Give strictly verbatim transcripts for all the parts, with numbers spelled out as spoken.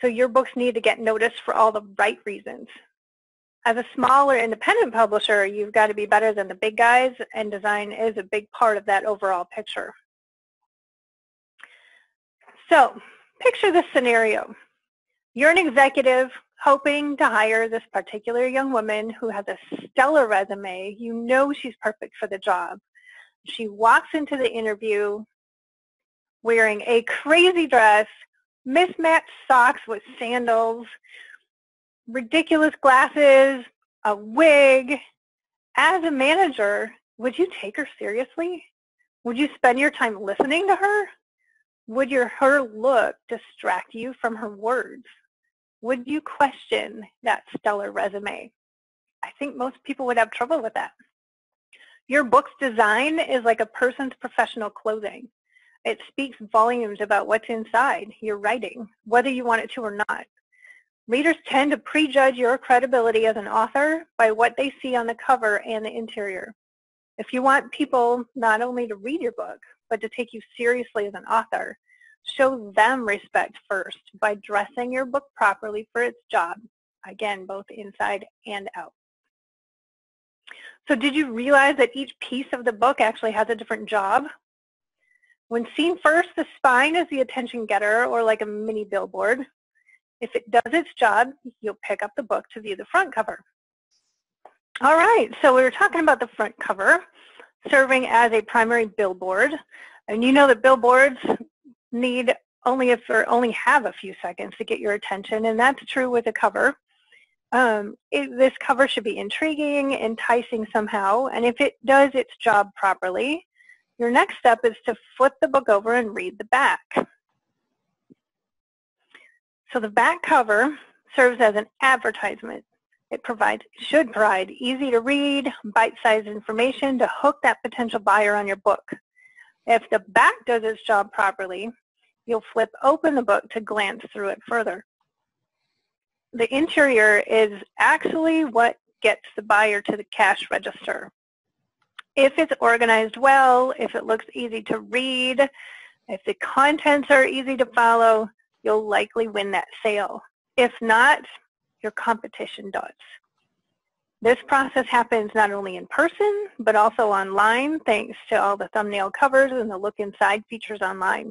So your books need to get noticed for all the right reasons. As a smaller independent publisher, you've got to be better than the big guys, and design is a big part of that overall picture. So picture this scenario. You're an executive hoping to hire this particular young woman who has a stellar resume. You know she's perfect for the job. She walks into the interview wearing a crazy dress, mismatched socks with sandals, ridiculous glasses, a wig. As a manager, would you take her seriously? Would you spend your time listening to her? Would your her look distract you from her words? Would you question that stellar resume? I think most people would have trouble with that. Your book's design is like a person's professional clothing. It speaks volumes about what's inside your writing, whether you want it to or not. Readers tend to prejudge your credibility as an author by what they see on the cover and the interior. If you want people not only to read your book, but to take you seriously as an author, show them respect first by dressing your book properly for its job, again, both inside and out. So did you realize that each piece of the book actually has a different job? When seen first, the spine is the attention getter, or like a mini billboard. If it does its job, you'll pick up the book to view the front cover. All right, so we were talking about the front cover serving as a primary billboard, and you know that billboards need only if or only have a few seconds to get your attention, and that's true with a cover. Um, it, this cover should be intriguing, enticing somehow, and if it does its job properly, your next step is to flip the book over and read the back. So the back cover serves as an advertisement. It provides, should provide easy to read, bite-sized information to hook that potential buyer on your book. If the back does its job properly, you'll flip open the book to glance through it further. The interior is actually what gets the buyer to the cash register. If it's organized well, if it looks easy to read, if the contents are easy to follow, you'll likely win that sale. If not, your competition does. This process happens not only in person, but also online, thanks to all the thumbnail covers and the look inside features online.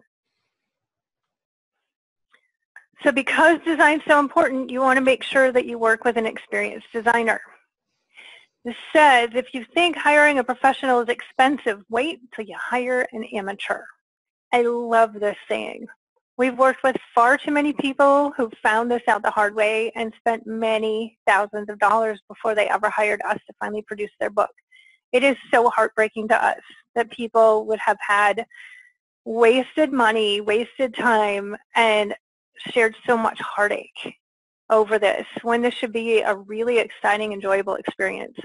So because design's so important, you want to make sure that you work with an experienced designer. This says, if you think hiring a professional is expensive, wait till you hire an amateur. I love this saying. We've worked with far too many people who found this out the hard way and spent many thousands of dollars before they ever hired us to finally produce their book. It is so heartbreaking to us that people would have had wasted money, wasted time, and shared so much heartache over this, when this should be a really exciting, enjoyable experience.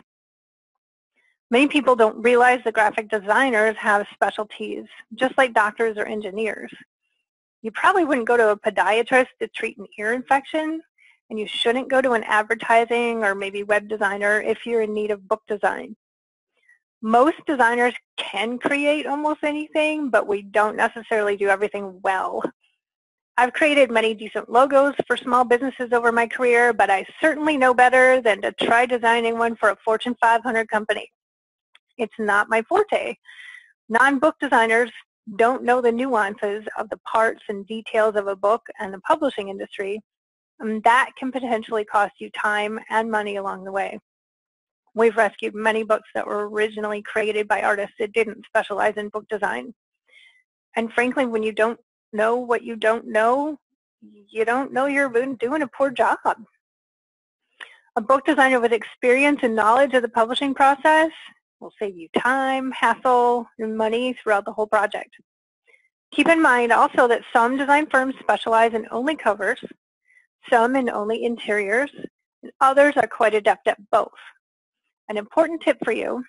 Many people don't realize that graphic designers have specialties, just like doctors or engineers. You probably wouldn't go to a podiatrist to treat an ear infection, and you shouldn't go to an advertising or maybe web designer if you're in need of book design. Most designers can create almost anything, but we don't necessarily do everything well. I've created many decent logos for small businesses over my career, but I certainly know better than to try designing one for a Fortune five hundred company. It's not my forte. Non-book designers don't know the nuances of the parts and details of a book and the publishing industry, and that can potentially cost you time and money along the way. We've rescued many books that were originally created by artists that didn't specialize in book design. And frankly, when you don't know what you don't know, you don't know you're doing a poor job. A book designer with experience and knowledge of the publishing process will save you time, hassle, and money throughout the whole project. Keep in mind also that some design firms specialize in only covers, some in only interiors, and others are quite adept at both. An important tip for you,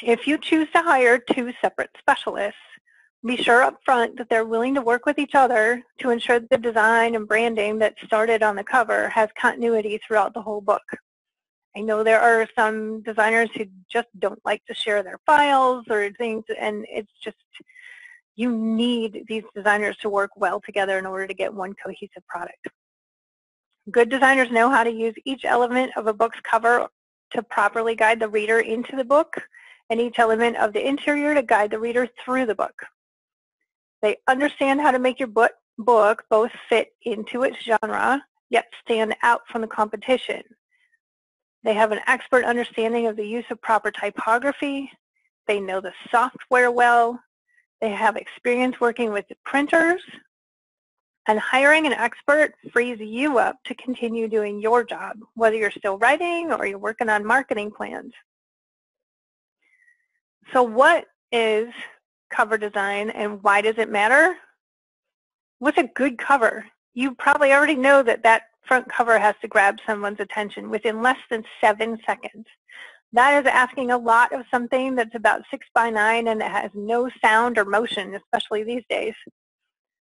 if you choose to hire two separate specialists, be sure up front that they're willing to work with each other to ensure that the design and branding that started on the cover has continuity throughout the whole book. I know there are some designers who just don't like to share their files or things, and it's just, you need these designers to work well together in order to get one cohesive product. Good designers know how to use each element of a book's cover to properly guide the reader into the book, and each element of the interior to guide the reader through the book. They understand how to make your book book both fit into its genre, yet stand out from the competition. They have an expert understanding of the use of proper typography. They know the software well. They have experience working with printers. And hiring an expert frees you up to continue doing your job, whether you're still writing or you're working on marketing plans. So what is cover design and why does it matter? What's a good cover? You probably already know that that front cover has to grab someone's attention within less than seven seconds. That is asking a lot of something that's about six by nine and that has no sound or motion, especially these days.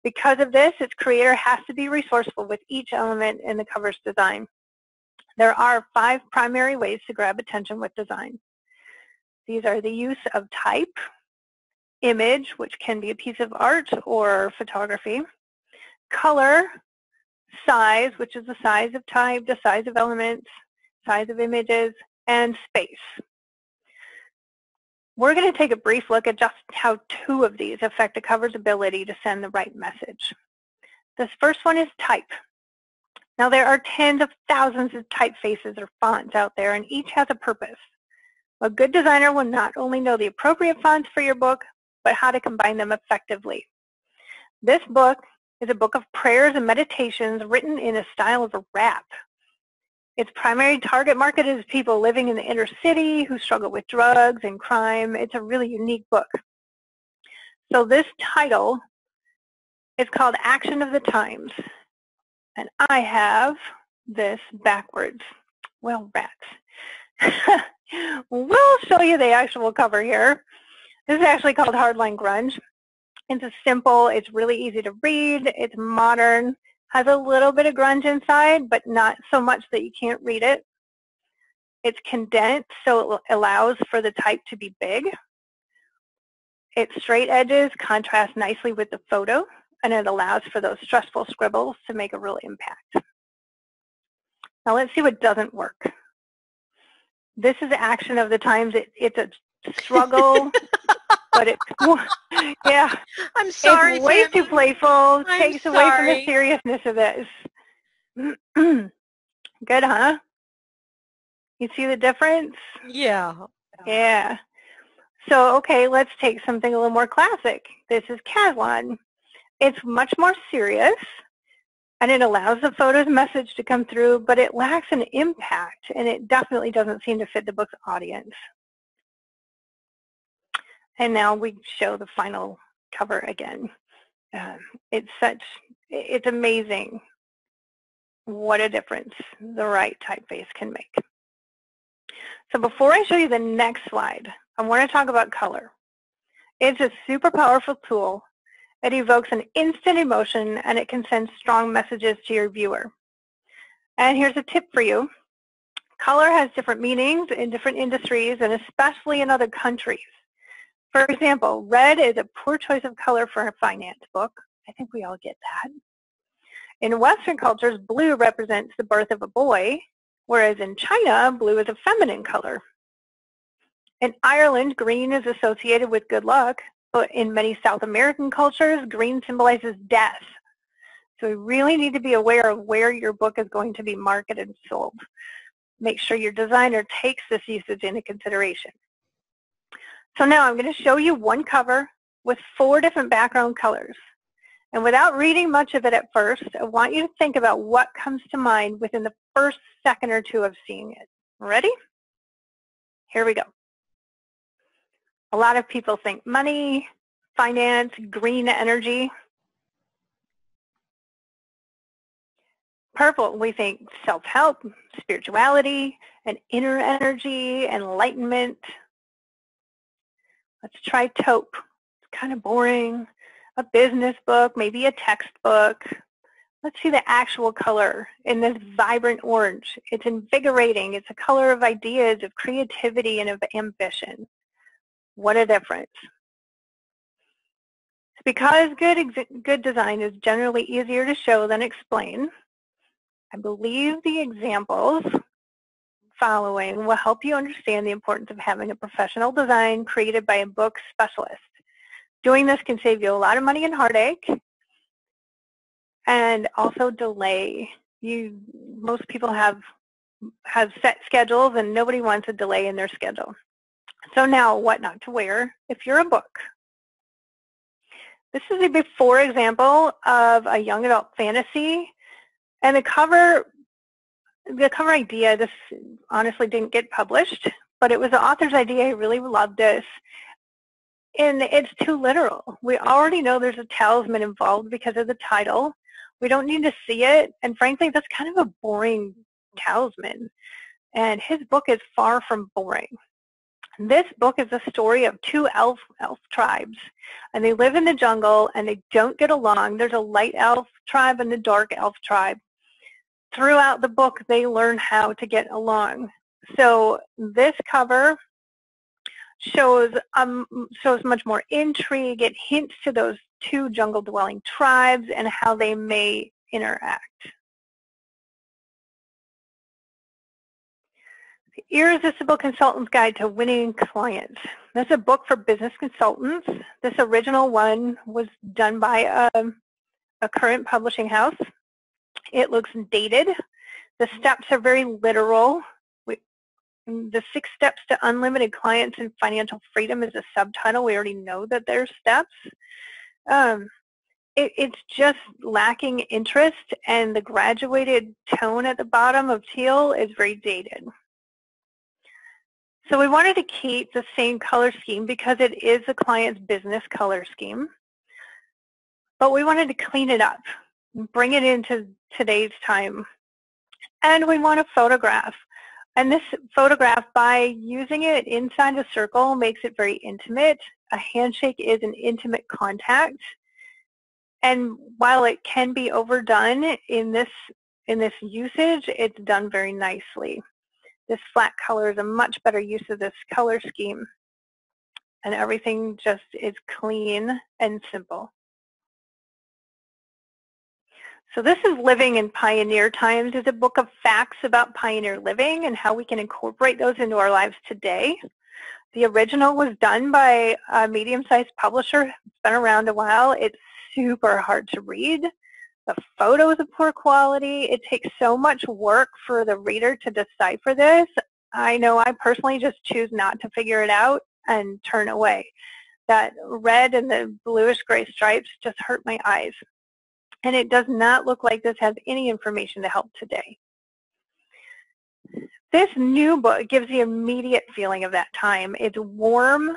Because of this, its creator has to be resourceful with each element in the cover's design. There are five primary ways to grab attention with design. These are the use of type, image, which can be a piece of art or photography, color, size, which is the size of type, the size of elements, size of images, and space. We're going to take a brief look at just how two of these affect a cover's ability to send the right message. This first one is type. Now there are tens of thousands of typefaces or fonts out there, and each has a purpose. A good designer will not only know the appropriate fonts for your book, but how to combine them effectively. This book is a book of prayers and meditations written in a style of a rap. Its primary target market is people living in the inner city who struggle with drugs and crime. It's a really unique book. So this title is called Action of the Times, and I have this backwards. Well, rats. We'll show you the actual cover here. This is actually called Hardline Grunge. It's a simple, it's really easy to read, it's modern, has a little bit of grunge inside, but not so much that you can't read it. It's condensed, so it allows for the type to be big. Its straight edges contrast nicely with the photo, and it allows for those stressful scribbles to make a real impact. Now let's see what doesn't work. This is the Action of the Times. It, it's a struggle, but it, yeah. I'm sorry. It's way Tammy. too playful. I'm takes sorry. away from the seriousness of this. Good, huh? You see the difference? Yeah. Yeah. So, okay, let's take something a little more classic. This is Catalan. It's much more serious, and it allows the photo's message to come through, but it lacks an impact, and it definitely doesn't seem to fit the book's audience. And now we show the final cover again. Uh, it's such, it's amazing what a difference the right typeface can make. So before I show you the next slide, I want to talk about color. It's a super powerful tool. It evokes an instant emotion, and it can send strong messages to your viewer. And here's a tip for you. Color has different meanings in different industries, and especially in other countries. For example, red is a poor choice of color for a finance book. I think we all get that. In Western cultures, blue represents the birth of a boy, whereas in China, blue is a feminine color. In Ireland, green is associated with good luck. But in many South American cultures, green symbolizes death. So you really need to be aware of where your book is going to be marketed and sold. Make sure your designer takes this usage into consideration. So now I'm going to show you one cover with four different background colors. And without reading much of it at first, I want you to think about what comes to mind within the first second or two of seeing it. Ready? Here we go. A lot of people think money, finance, green energy. Purple, we think self-help, spirituality, and inner energy, enlightenment. Let's try taupe. It's kind of boring. A business book, maybe a textbook. Let's see the actual color in this vibrant orange. It's invigorating. It's a color of ideas, of creativity, and of ambition. What a difference. Because good, good design is generally easier to show than explain, I believe the examples following will help you understand the importance of having a professional design created by a book specialist. Doing this can save you a lot of money and heartache, and also delay. You, most people have, have set schedules, and nobody wants a delay in their schedule. So now, what not to wear if you're a book. This is a before example of a young adult fantasy, and the cover, the cover idea, this honestly didn't get published, but it was the author's idea. I really loved this. And it's too literal. We already know there's a talisman involved because of the title. We don't need to see it. And frankly, that's kind of a boring talisman. And his book is far from boring. This book is the story of two elf, elf tribes. And they live in the jungle, and they don't get along. There's a light elf tribe and the dark elf tribe. Throughout the book, they learn how to get along. So this cover shows um, shows much more intrigue. It hints to those two jungle-dwelling tribes and how they may interact. The Irresistible Consultant's Guide to Winning Clients. This is a book for business consultants. This original one was done by a, a current publishing house. It looks dated. The steps are very literal. The six steps to unlimited clients and financial freedom is a subtitle. We already know that there's steps. Um, it, it's just lacking interest, and the graduated tone at the bottom of teal is very dated. So we wanted to keep the same color scheme because it is the client's business color scheme, but we wanted to clean it up, bring it into today's time, and we want to photograph. And this photograph, by using it inside a circle, makes it very intimate. A handshake is an intimate contact. And while it can be overdone in this, in this usage, it's done very nicely. This flat color is a much better use of this color scheme. And everything just is clean and simple. So this is Living in Pioneer Times. It's a book of facts about pioneer living and how we can incorporate those into our lives today. The original was done by a medium-sized publisher. It's been around a while. It's super hard to read. The photos are poor quality. It takes so much work for the reader to decipher this. I know I personally just choose not to figure it out and turn away. That red and the bluish gray stripes just hurt my eyes. And it does not look like this has any information to help today. This new book gives the immediate feeling of that time. It's warm,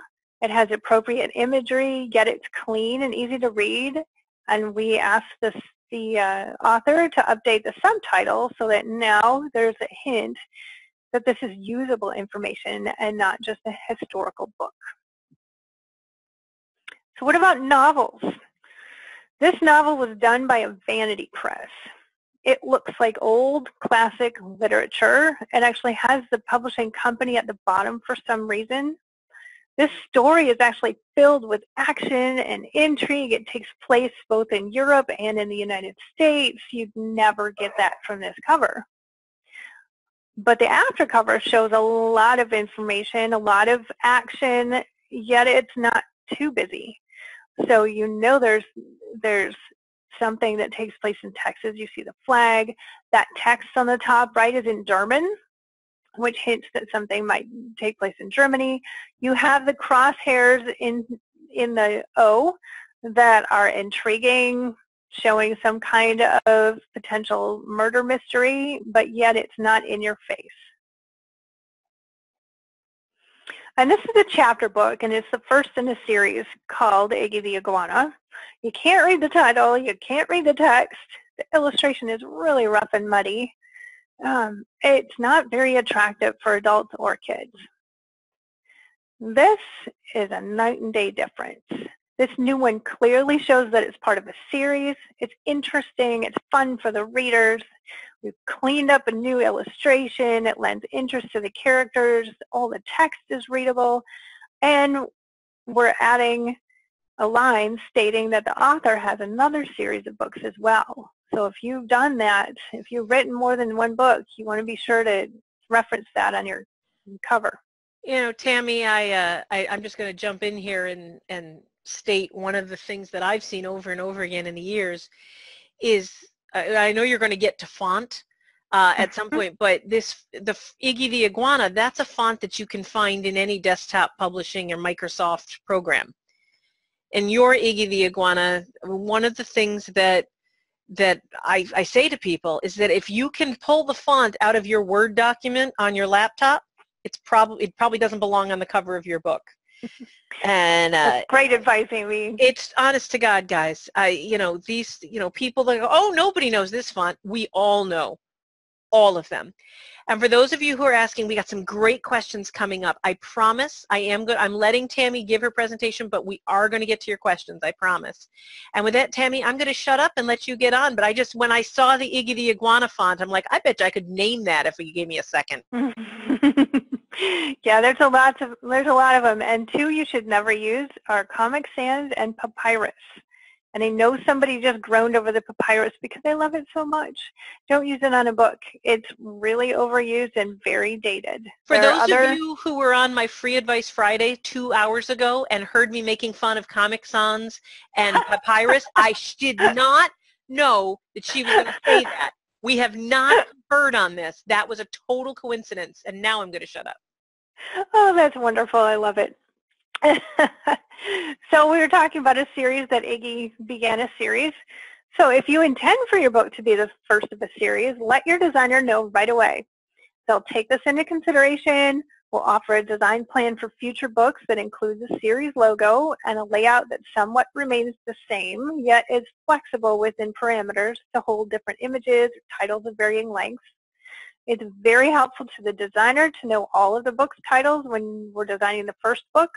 it has appropriate imagery, yet it's clean and easy to read. And we asked this, the uh, author to update the subtitle so that now there's a hint that this is usable information and not just a historical book. So what about novels? This novel was done by a vanity press. It looks like old classic literature. It actually has the publishing company at the bottom for some reason. This story is actually filled with action and intrigue. It takes place both in Europe and in the United States. You'd never get that from this cover. But the aftercover shows a lot of information, a lot of action, yet it's not too busy. So you know there's there's something that takes place in Texas. You see the flag. That text on the top right is in German, which hints that something might take place in Germany. You have the crosshairs in, in the O that are intriguing, showing some kind of potential murder mystery, but yet it's not in your face. And this is a chapter book, and it's the first in a series called Iggy the Iguana. You can't read the title. You can't read the text. The illustration is really rough and muddy. Um, it's not very attractive for adults or kids. This is a night and day difference. This new one clearly shows that it's part of a series. It's interesting. It's fun for the readers. We've cleaned up a new illustration. It lends interest to the characters. All the text is readable. And we're adding a line stating that the author has another series of books as well. So if you've done that, if you've written more than one book, you want to be sure to reference that on your cover. You know, Tammy, I, uh, I, I'm just going to jump in here and, and state one of the things that I've seen over and over again in the years is, uh, I know you're going to get to font uh, at some point, but this, the Iggy the Iguana, that's a font that you can find in any desktop publishing or Microsoft program. And your Iggy the Iguana, one of the things that that I, I say to people is that if you can pull the font out of your Word document on your laptop, it's probably it probably doesn't belong on the cover of your book. And uh, great advice, Amy. It's honest to God, guys. I you know these you know people that go, oh, nobody knows this font. We all know, all of them. And for those of you who are asking, we got some great questions coming up. I promise I am good. I'm letting Tammy give her presentation, but we are going to get to your questions, I promise. And with that, Tammy, I'm going to shut up and let you get on. But I just, when I saw the Iggy the Iguana font, I'm like, I bet you I could name that if you gave me a second. Yeah, there's a lot of there's a lot of them. And two you should never use are Comic Sans and Papyrus. And I know somebody just groaned over the Papyrus because they love it so much. Don't use it on a book. It's really overused and very dated. For there those other... of you who were on my Free Advice Friday two hours ago and heard me making fun of Comic Sans and Papyrus, I did not know that she was going to say that. We have not heard on this. That was a total coincidence. And now I'm going to shut up. Oh, that's wonderful. I love it. So we were talking about a series that Iggy began a series. So if you intend for your book to be the first of a series, let your designer know right away. They'll take this into consideration. We'll offer a design plan for future books that includes a series logo and a layout that somewhat remains the same, yet is flexible within parameters to hold different images, titles of varying lengths. It's very helpful to the designer to know all of the book's titles when we're designing the first book,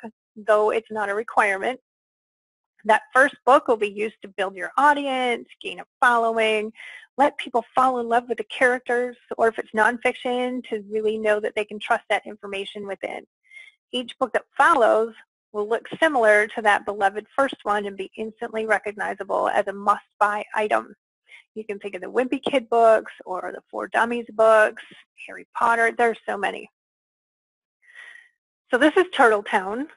though it's not a requirement. That first book will be used to build your audience, gain a following, let people fall in love with the characters, or if it's nonfiction, to really know that they can trust that information within. Each book that follows will look similar to that beloved first one and be instantly recognizable as a must-buy item. You can think of the Wimpy Kid books or the Four Dummies books, Harry Potter. There's so many. So this is Turtle Town.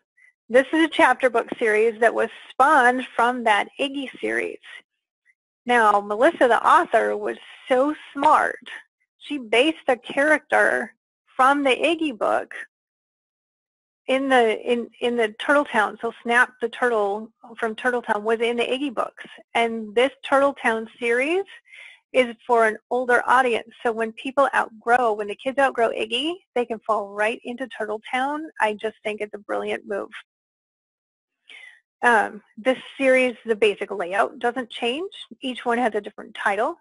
This is a chapter book series that was spawned from that Iggy series. Now, Melissa, the author, was so smart. She based a character from the Iggy book in the in, in the Turtle Town. So Snap the Turtle from Turtle Town was in the Iggy books. And this Turtle Town series is for an older audience. So when people outgrow, when the kids outgrow Iggy, they can fall right into Turtle Town. I just think it's a brilliant move. Um, this series, the basic layout doesn't change. Each one has a different title.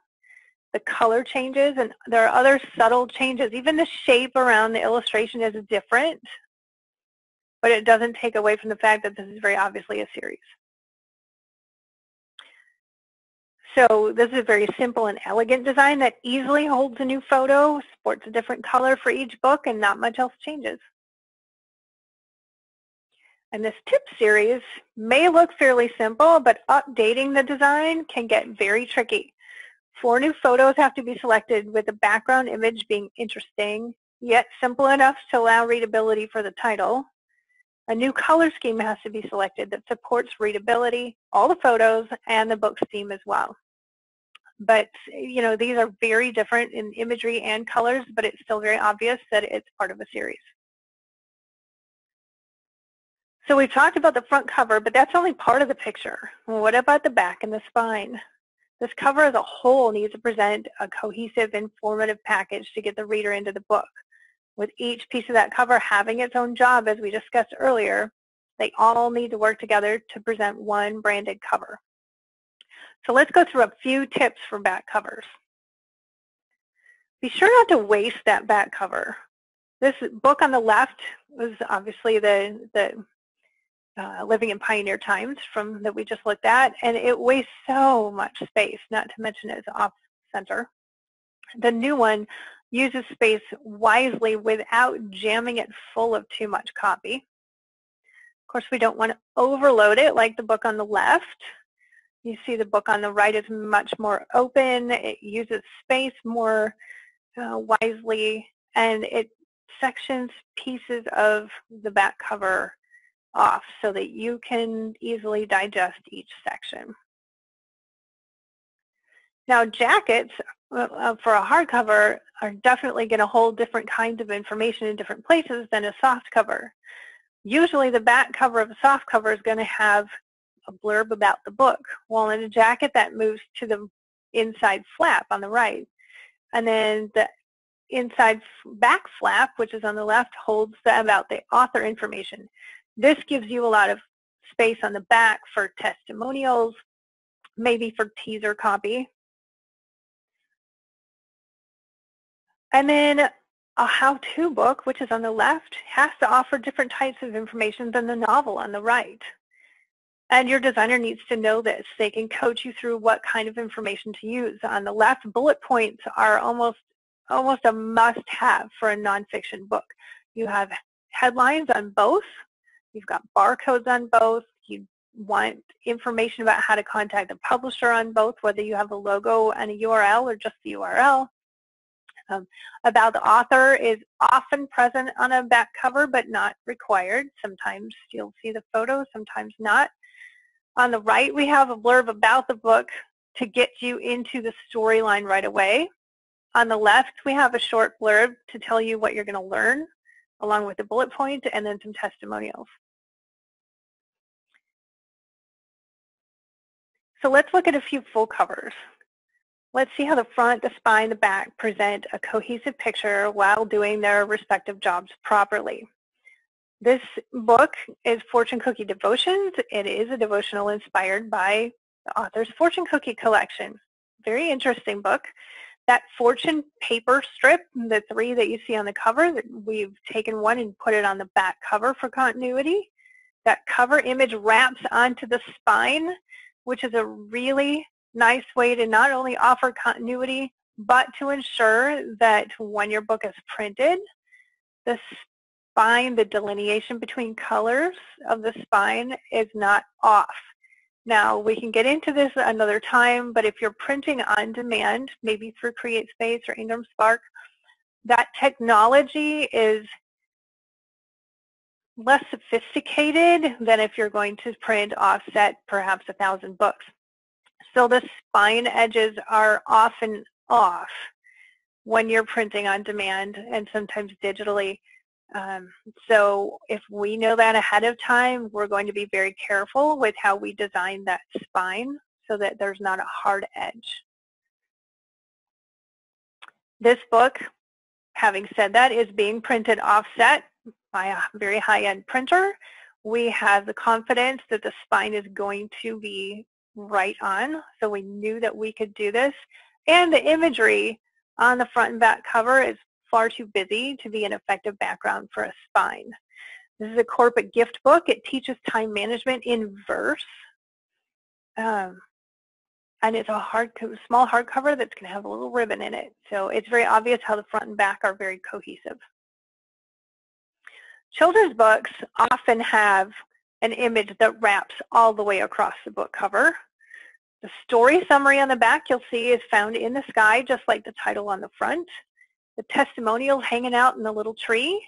The color changes, and there are other subtle changes. Even the shape around the illustration is different, but it doesn't take away from the fact that this is very obviously a series. So this is a very simple and elegant design that easily holds a new photo, sports a different color for each book, and not much else changes. And this tip series may look fairly simple, but updating the design can get very tricky. Four new photos have to be selected with the background image being interesting, yet simple enough to allow readability for the title. A new color scheme has to be selected that supports readability, all the photos, and the book's theme as well. But, you know, these are very different in imagery and colors, but it's still very obvious that it's part of a series. So we've talked about the front cover, but that's only part of the picture. What about the back and the spine? This cover as a whole needs to present a cohesive, informative package to get the reader into the book. With each piece of that cover having its own job, as we discussed earlier, they all need to work together to present one branded cover. So let's go through a few tips for back covers. Be sure not to waste that back cover. This book on the left was obviously the, the Uh, Living in Pioneer Times from that we just looked at, and it wastes so much space, not to mention it's off-center. The new one uses space wisely without jamming it full of too much copy. Of course, we don't want to overload it like the book on the left, You see the book on the right is much more open. It uses space more uh, wisely, and it sections pieces of the back cover off so that you can easily digest each section. Now, jackets uh, for a hardcover are definitely going to hold different kinds of information in different places than a soft cover. Usually the back cover of a soft cover is going to have a blurb about the book, while in a jacket that moves to the inside flap on the right. And then the inside back flap, which is on the left, holds the, about the author information. This gives you a lot of space on the back for testimonials, maybe for teaser copy. And then a how-to book, which is on the left, has to offer different types of information than the novel on the right. And your designer needs to know this. They can coach you through what kind of information to use. On the left, bullet points are almost, almost a must-have for a nonfiction book. You have headlines on both. You've got barcodes on both. You want information about how to contact the publisher on both, whether you have a logo and a U R L or just the U R L. Um, about the author is often present on a back cover, but not required. Sometimes you'll see the photo, sometimes not. On the right, we have a blurb about the book to get you into the storyline right away. On the left, we have a short blurb to tell you what you're going to learn, along with a bullet point and then some testimonials. So let's look at a few full covers. Let's see how the front, the spine, the back present a cohesive picture while doing their respective jobs properly. This book is Fortune Cookie Devotions. It is a devotional inspired by the author's Fortune Cookie collection. Very interesting book. That fortune paper strip, the three that you see on the cover, we've taken one and put it on the back cover for continuity. That cover image wraps onto the spine, which is a really nice way to not only offer continuity, but to ensure that when your book is printed, the spine, the delineation between colors of the spine is not off. Now, we can get into this another time, but if you're printing on demand, maybe through CreateSpace or IngramSpark, that technology is less sophisticated than if you're going to print offset perhaps a thousand books. So the spine edges are often off when you're printing on demand and sometimes digitally. Um, so if we know that ahead of time, we're going to be very careful with how we design that spine so that there's not a hard edge. This book, having said that, is being printed offset by a very high-end printer. We have the confidence that the spine is going to be right on, so we knew that we could do this. And the imagery on the front and back cover is far too busy to be an effective background for a spine. This is a corporate gift book. It teaches time management in verse. Um, and it's a hard, small hardcover that's going to have a little ribbon in it. So it's very obvious how the front and back are very cohesive. Children's books often have an image that wraps all the way across the book cover. The story summary on the back, you'll see, is found in the sky, just like the title on the front. The testimonials hanging out in the little tree.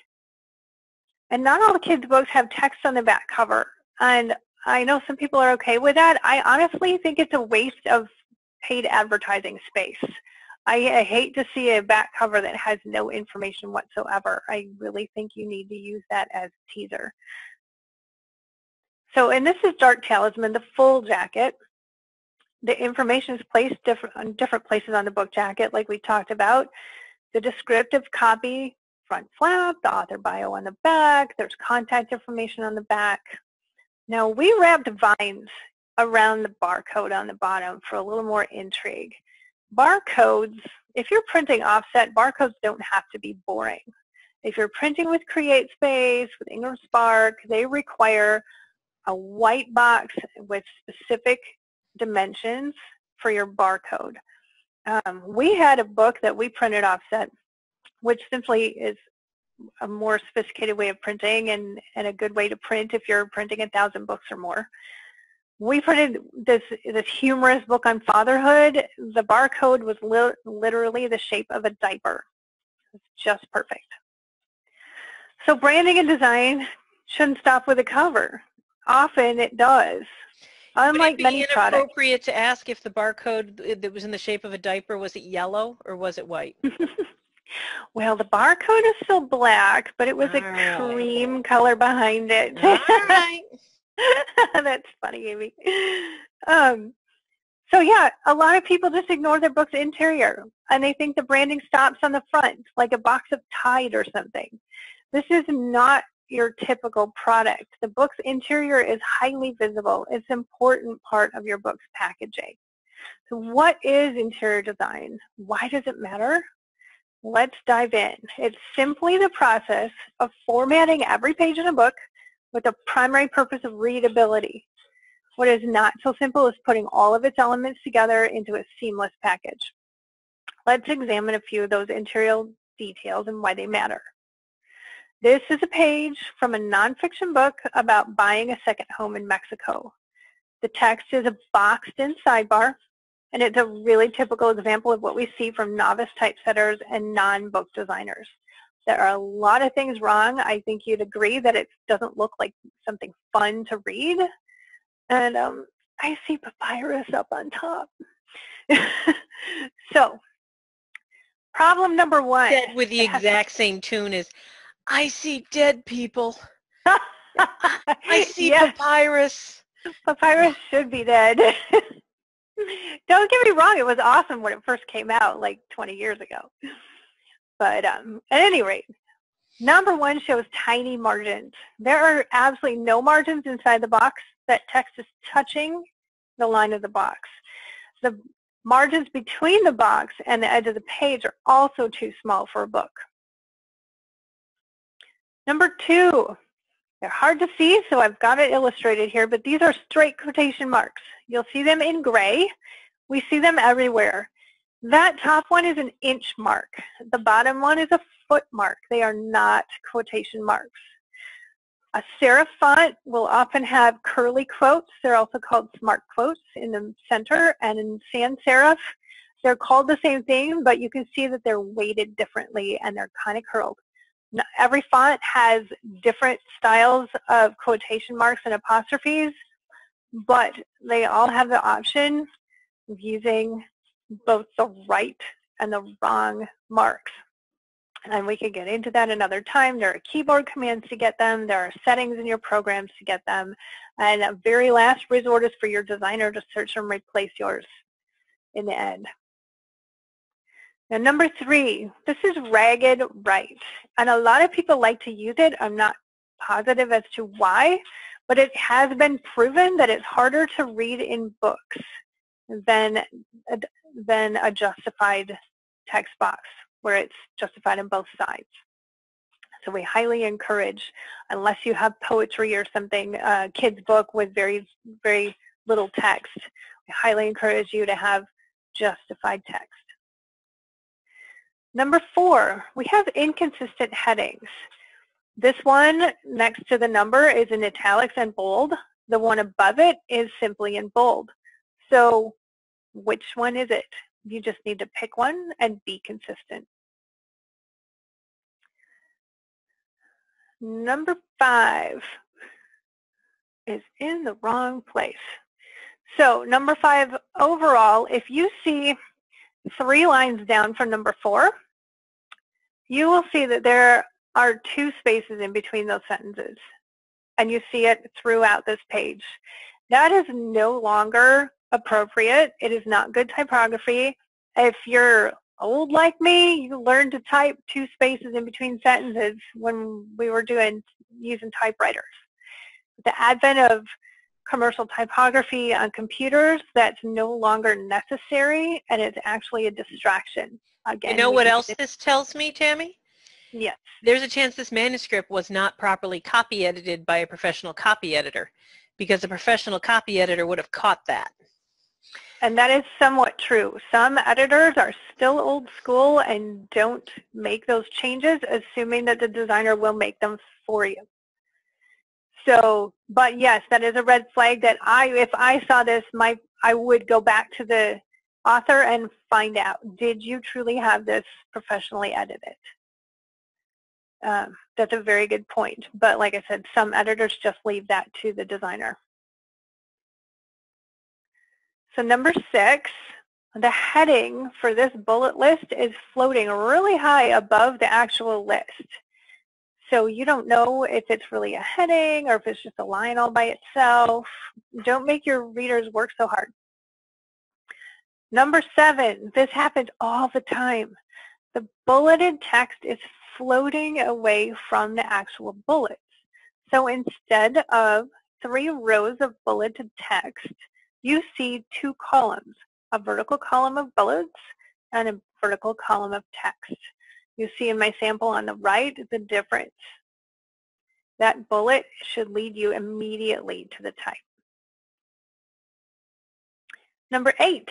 And not all the kids' books have text on the back cover. And I know some people are okay with that. I honestly think it's a waste of paid advertising space. I, I hate to see a back cover that has no information whatsoever. I really think you need to use that as a teaser. So, and this is Dark Talisman, the full jacket. The information is placed different on different places on the book jacket, like we talked about. The descriptive copy, front flap, the author bio on the back, there's contact information on the back. Now, we wrapped vines around the barcode on the bottom for a little more intrigue. Barcodes, if you're printing offset, barcodes don't have to be boring. If you're printing with CreateSpace, with IngramSpark, they require a white box with specific dimensions for your barcode. Um, we had a book that we printed offset, which simply is a more sophisticated way of printing and, and a good way to print if you're printing a thousand books or more. we put in this, this humorous book on fatherhood. The barcode was li literally the shape of a diaper. It's just perfect. So branding and design shouldn't stop with a cover. Often it does. Unlike many products. Would it be inappropriate to ask if the barcode that was in the shape of a diaper, was it yellow or was it white? Well, the barcode is still black, but it was all a right. cream color behind it. All right. That's funny, Amy. Um, so yeah, a lot of people just ignore their book's interior, and they think the branding stops on the front, like a box of Tide or something. This is not your typical product. The book's interior is highly visible. It's an important part of your book's packaging. So what is interior design? Why does it matter? Let's dive in. It's simply the process of formatting every page in a book with the primary purpose of readability. What is not so simple is putting all of its elements together into a seamless package. Let's examine a few of those interior details and why they matter. This is a page from a nonfiction book about buying a second home in Mexico. The text is a boxed-in sidebar, and it's a really typical example of what we see from novice typesetters and non-book designers. There are a lot of things wrong. I think you'd agree that it doesn't look like something fun to read. And um, I see Papyrus up on top. So, problem number one. Said with the exact same tune is, I see dead people. I see yes. Papyrus. Papyrus should be dead. Don't get me wrong. It was awesome when it first came out like twenty years ago. But um, at any rate, number one shows tiny margins. There are absolutely no margins inside the box. That text is touching the line of the box. The margins between the box and the edge of the page are also too small for a book. Number two, they're hard to see, so I've got it illustrated here, but these are straight quotation marks. You'll see them in gray. We see them everywhere. That top one is an inch mark. The bottom one is a foot mark. They are not quotation marks. A serif font will often have curly quotes. They're also called smart quotes in the center, and in sans serif, they're called the same thing, but you can see that they're weighted differently and they're kind of curled. Every font has different styles of quotation marks and apostrophes, but they all have the option of using both the right and the wrong marks. And we could get into that another time. There are keyboard commands to get them. There are settings in your programs to get them. And a very last resort is for your designer to search and replace yours in the end. Now, number three, this is ragged right. And a lot of people like to use it. I'm not positive as to why, but it has been proven that it's harder to read in books than than a justified text box where it's justified on both sides. So we highly encourage, unless you have poetry or something, a kid's book with very, very little text, we highly encourage you to have justified text. Number four, we have inconsistent headings. This one next to the number is in italics and bold. The one above it is simply in bold. So which one is it? You just need to pick one and be consistent. Number five is in the wrong place. So number five overall, if you see three lines down from number four, you will see that there are two spaces in between those sentences, and you see it throughout this page. That is no longer appropriate. It is not good typography. If you're old like me, you learned to type two spaces in between sentences when we were doing using typewriters. The advent of commercial typography on computers, that's no longer necessary, and it's actually a distraction. Again, you know what else this tells me, Tammy? Yes. There's a chance this manuscript was not properly copy edited by a professional copy editor, because a professional copy editor would have caught that. And that is somewhat true. Some editors are still old school and don't make those changes, assuming that the designer will make them for you. So, but yes, that is a red flag that I, if I saw this, my, I would go back to the author and find out, did you truly have this professionally edited? Um, that's a very good point. But like I said, some editors just leave that to the designer. So number six, the heading for this bullet list is floating really high above the actual list. So you don't know if it's really a heading or if it's just a line all by itself. Don't make your readers work so hard. Number seven, this happens all the time. The bulleted text is floating away from the actual bullets. So instead of three rows of bulleted text, you see two columns, a vertical column of bullets and a vertical column of text. You see in my sample on the right the difference. That bullet should lead you immediately to the type. Number eight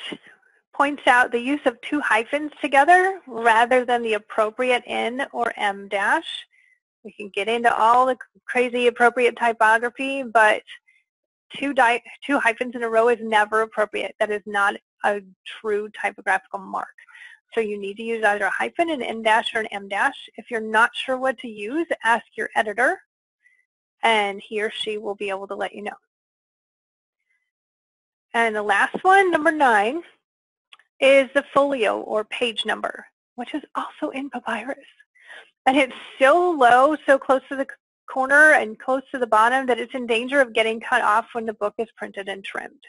points out the use of two hyphens together rather than the appropriate N or M dash. We can get into all the crazy appropriate typography, but two, di two hyphens in a row is never appropriate. That is not a true typographical mark. So you need to use either a hyphen, an N dash, or an M dash. If you're not sure what to use, ask your editor, and he or she will be able to let you know. And the last one, number nine, is the folio or page number, which is also in Papyrus. And it's so low, so close to the corner and close to the bottom that it's in danger of getting cut off when the book is printed and trimmed.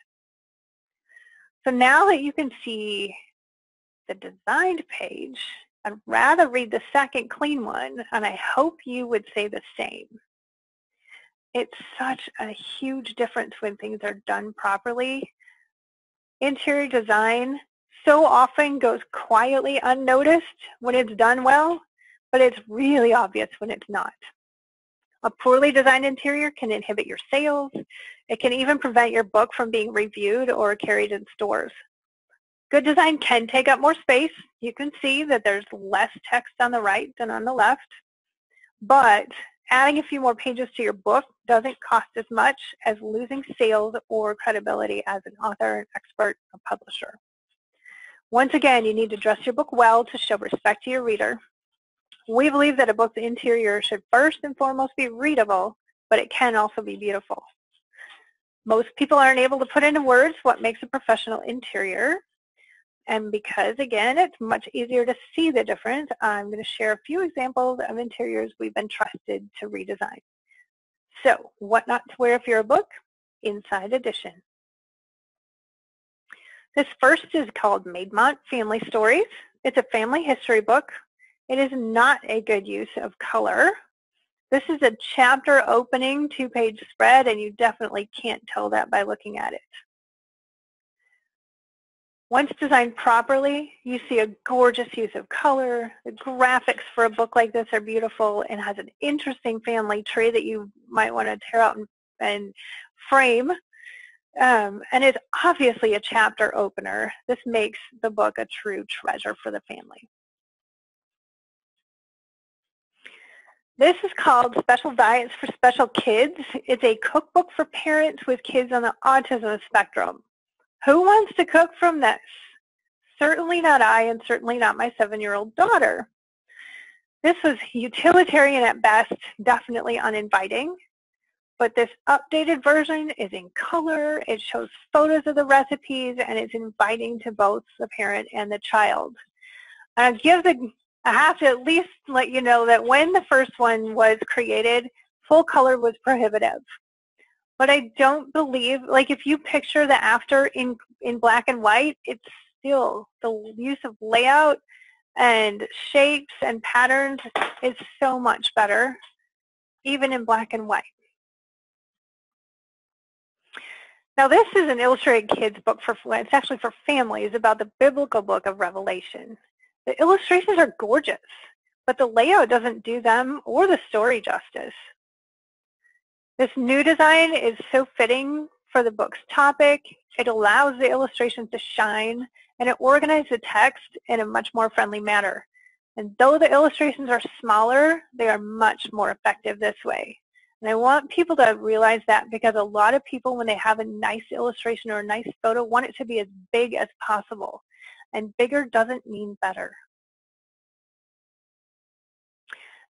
So now that you can see the designed page, I'd rather read the second clean one, and I hope you would say the same. It's such a huge difference when things are done properly. Interior design so often goes quietly unnoticed when it's done well, but it's really obvious when it's not. A poorly designed interior can inhibit your sales. It can even prevent your book from being reviewed or carried in stores. Good design can take up more space. You can see that there's less text on the right than on the left, but adding a few more pages to your book doesn't cost as much as losing sales or credibility as an author, an expert, a publisher. Once again, you need to dress your book well to show respect to your reader. We believe that a book's interior should first and foremost be readable, but it can also be beautiful. Most people aren't able to put into words what makes a professional interior. And because, again, it's much easier to see the difference, I'm going to share a few examples of interiors we've been trusted to redesign. So, what not to wear if you're a book? Inside edition. This first is called Maidmont Family Stories. It's a family history book. It is not a good use of color. This is a chapter opening two-page spread, and you definitely can't tell that by looking at it. Once designed properly, you see a gorgeous use of color. The graphics for a book like this are beautiful and has an interesting family tree that you might want to tear out and, and frame. Um, and it's obviously a chapter opener. This makes the book a true treasure for the family. This is called Special Diets for Special Kids. It's a cookbook for parents with kids on the autism spectrum. Who wants to cook from this? Certainly not I, and certainly not my seven-year-old daughter. This was utilitarian at best, definitely uninviting. But this updated version is in color, it shows photos of the recipes, and it's inviting to both the parent and the child. And I give the, I have to at least let you know that when the first one was created, full color was prohibitive. But I don't believe, like if you picture the after in, in black and white, it's still the use of layout and shapes and patterns is so much better, even in black and white. Now this is an illustrated kids book, for it's actually for families, about the biblical book of Revelation. The illustrations are gorgeous, but the layout doesn't do them or the story justice. This new design is so fitting for the book's topic. It allows the illustrations to shine, and it organizes the text in a much more friendly manner. And though the illustrations are smaller, they are much more effective this way. And I want people to realize that, because a lot of people, when they have a nice illustration or a nice photo, want it to be as big as possible. And bigger doesn't mean better.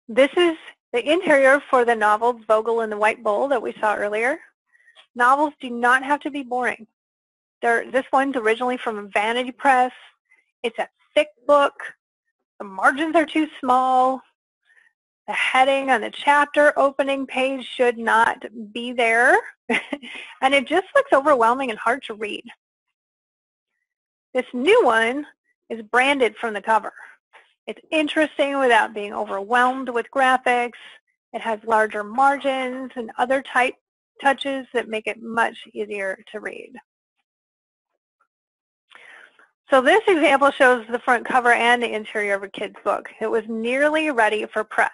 This is the interior for the novel Vogel in the White Bowl that we saw earlier. Novels do not have to be boring. They're, this one's originally from Vanity Press. It's a thick book. The margins are too small. The heading on the chapter opening page should not be there. And it just looks overwhelming and hard to read. This new one is branded from the cover. It's interesting without being overwhelmed with graphics. It has larger margins and other type touches that make it much easier to read. So this example shows the front cover and the interior of a kid's book. It was nearly ready for press.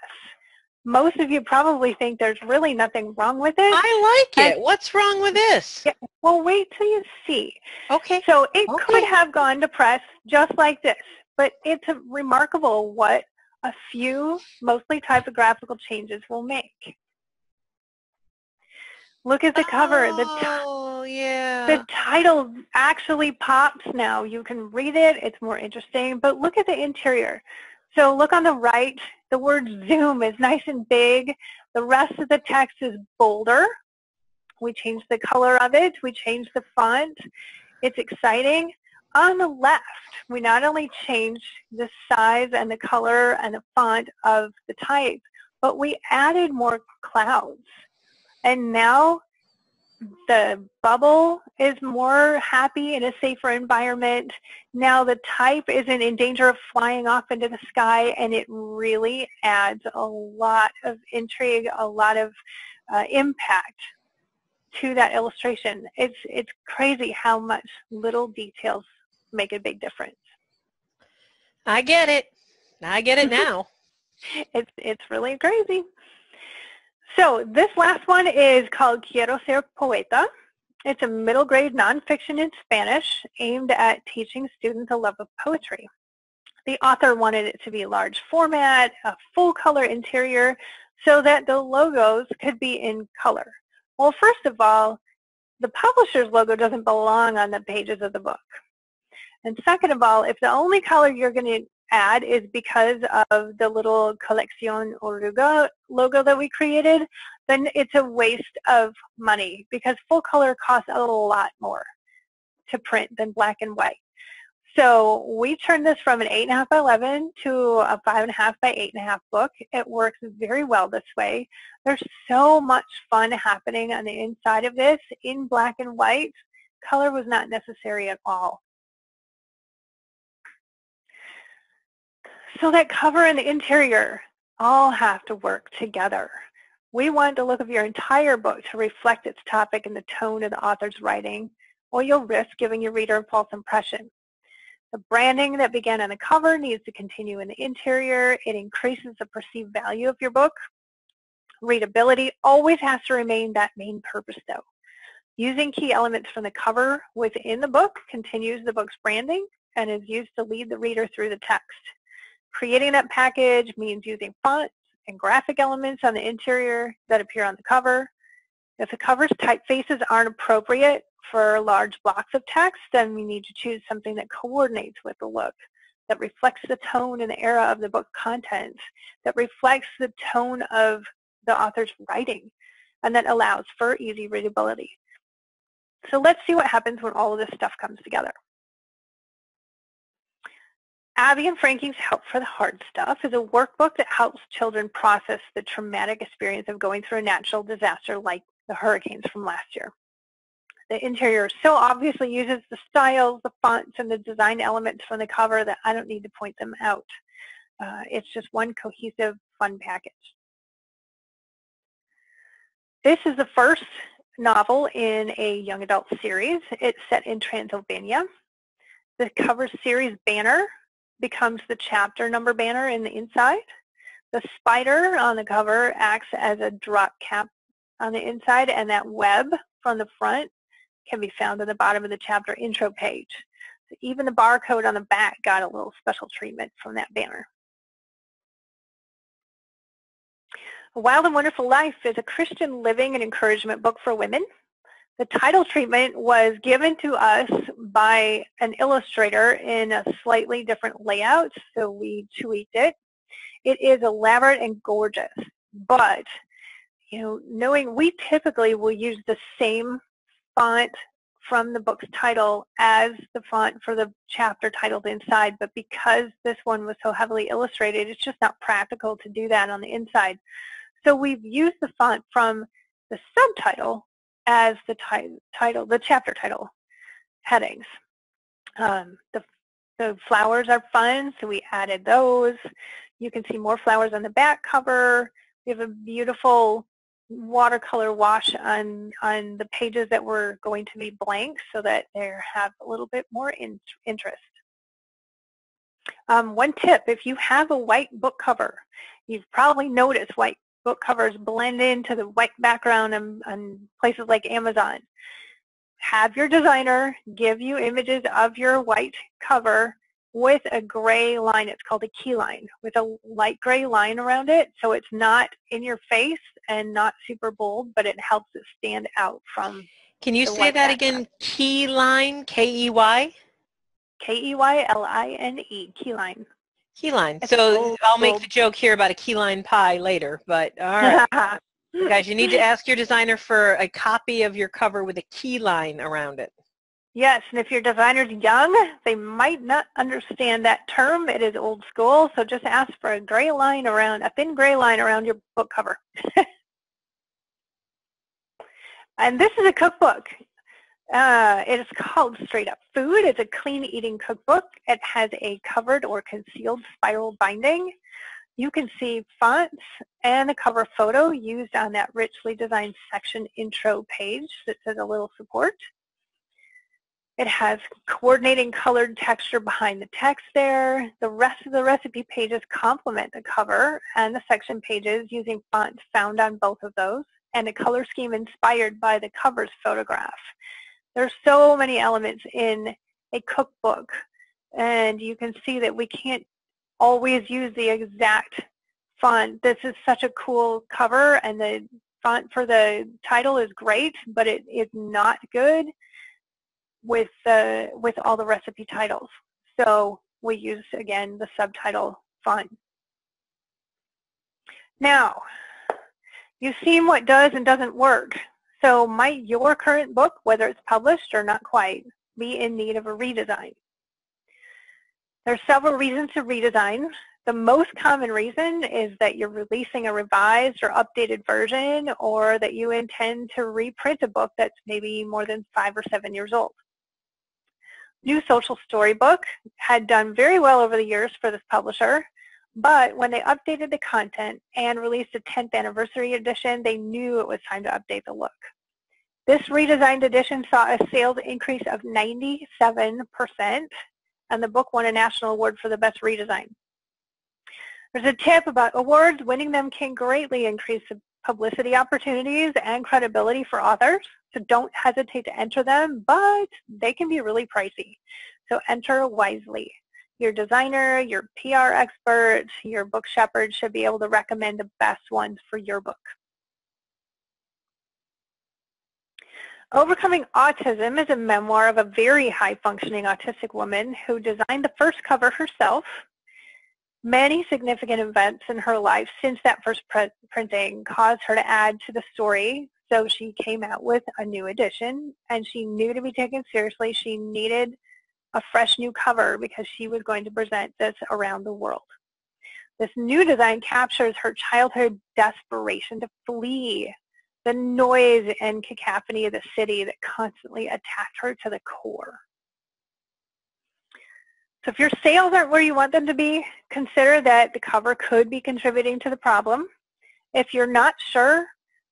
Most of you probably think there's really nothing wrong with it. I like and, it. What's wrong with this? Yeah, well, wait till you see. Okay. So it okay. could have gone to press just like this, but it's remarkable what a few mostly typographical changes will make. Look at the cover. Oh, the, t yeah. the title actually pops now. You can read it. It's more interesting. But look at the interior. So look on the right. The word Zoom is nice and big. The rest of the text is bolder. We changed the color of it. We changed the font. It's exciting. On the left, we not only changed the size and the color and the font of the type, but we added more clouds. And now the bubble is more happy in a safer environment. Now the type isn't in danger of flying off into the sky, and it really adds a lot of intrigue, a lot of uh, impact to that illustration. It's, it's crazy how much little details make a big difference. I get it. I get it now. it's, it's really crazy. So this last one is called Quiero Ser Poeta. It's a middle grade nonfiction in Spanish aimed at teaching students a love of poetry. The author wanted it to be large format, a full color interior, so that the logos could be in color. Well, first of all, the publisher's logo doesn't belong on the pages of the book. And second of all, if the only color you're going to add is because of the little Colección Oruga logo that we created, then it's a waste of money, because full color costs a lot more to print than black and white. So we turned this from an eight and a half by eleven to a five and a half by eight and a half book. It works very well this way. There's so much fun happening on the inside of this in black and white. Color was not necessary at all. So that cover and the interior all have to work together. We want the look of your entire book to reflect its topic and the tone of the author's writing, or you'll risk giving your reader a false impression. The branding that began on the cover needs to continue in the interior. It increases the perceived value of your book. Readability always has to remain that main purpose, though. Using key elements from the cover within the book continues the book's branding and is used to lead the reader through the text. Creating that package means using fonts and graphic elements on the interior that appear on the cover. If the cover's typefaces aren't appropriate for large blocks of text, then we need to choose something that coordinates with the look, that reflects the tone and the era of the book content, that reflects the tone of the author's writing, and that allows for easy readability. So let's see what happens when all of this stuff comes together. Abby and Frankie's Help for the Hard Stuff is a workbook that helps children process the traumatic experience of going through a natural disaster like the hurricanes from last year. The interior so obviously uses the styles, the fonts, and the design elements from the cover that I don't need to point them out. Uh, it's just one cohesive, fun package. This is the first novel in a young adult series. It's set in Transylvania. The cover series banner becomes the chapter number banner in the inside. The spider on the cover acts as a drop cap on the inside, and that web from the front can be found at the bottom of the chapter intro page. So even the barcode on the back got a little special treatment from that banner. A A Wild and Wonderful Life is a Christian living and encouragement book for women. The title treatment was given to us by an illustrator in a slightly different layout, so we tweaked it. It is elaborate and gorgeous, but you know, knowing we typically will use the same font from the book's title as the font for the chapter titled inside, but because this one was so heavily illustrated, it's just not practical to do that on the inside. So we've used the font from the subtitle as the title, the chapter title headings. Um, the, the flowers are fun, so we added those. You can see more flowers on the back cover. We have a beautiful watercolor wash on, on the pages that were going to be blank so that they have a little bit more in, interest. Um, one tip, if you have a white book cover, you've probably noticed white book covers blend into the white background on, on places like Amazon. Have your designer give you images of your white cover with a gray line. It's called a key line, with a light gray line around it, so it's not in your face and not super bold, but it helps it stand out from. Can you say that again? Key line, K E Y? K E Y L I N E, key line. Key line. So I'll make the joke here about a key line pie later, but all right. Guys, you need to ask your designer for a copy of your cover with a key line around it. Yes, and if your designer's young, they might not understand that term. It is old school, so just ask for a gray line around, a thin gray line around your book cover. And this is a cookbook. Uh, it is called Straight Up Food. It's a clean eating cookbook. It has a covered or concealed spiral binding. You can see fonts and a cover photo used on that richly designed section intro page that says a little support. It has coordinating colored texture behind the text there. The rest of the recipe pages complement the cover and the section pages using fonts found on both of those and a color scheme inspired by the cover's photograph. There's so many elements in a cookbook, and you can see that we can't always use the exact font. This is such a cool cover, and the font for the title is great, but it is not good with the uh, with all the recipe titles, so we use again the subtitle font. Now you've seen what does and doesn't work, so might your current book, whether it's published or not quite, be in need of a redesign? There's several reasons to redesign. The most common reason is that you're releasing a revised or updated version, or that you intend to reprint a book that's maybe more than five or seven years old. New Social Storybook had done very well over the years for this publisher, but when they updated the content and released a tenth anniversary edition, they knew it was time to update the look. This redesigned edition saw a sales increase of ninety-seven percent, and the book won a national award for the best redesign. There's a tip about awards. Winning them can greatly increase the publicity opportunities and credibility for authors, so don't hesitate to enter them, but they can be really pricey, so enter wisely. Your designer, your P R expert, your book shepherd should be able to recommend the best ones for your book. Overcoming Autism is a memoir of a very high-functioning autistic woman who designed the first cover herself. Many significant events in her life since that first printing caused her to add to the story, so she came out with a new edition, and she knew to be taken seriously, she needed a fresh new cover because she was going to present this around the world. This new design captures her childhood desperation to flee the noise and cacophony of the city that constantly attacked her to the core. So if your sales aren't where you want them to be, consider that the cover could be contributing to the problem. If you're not sure,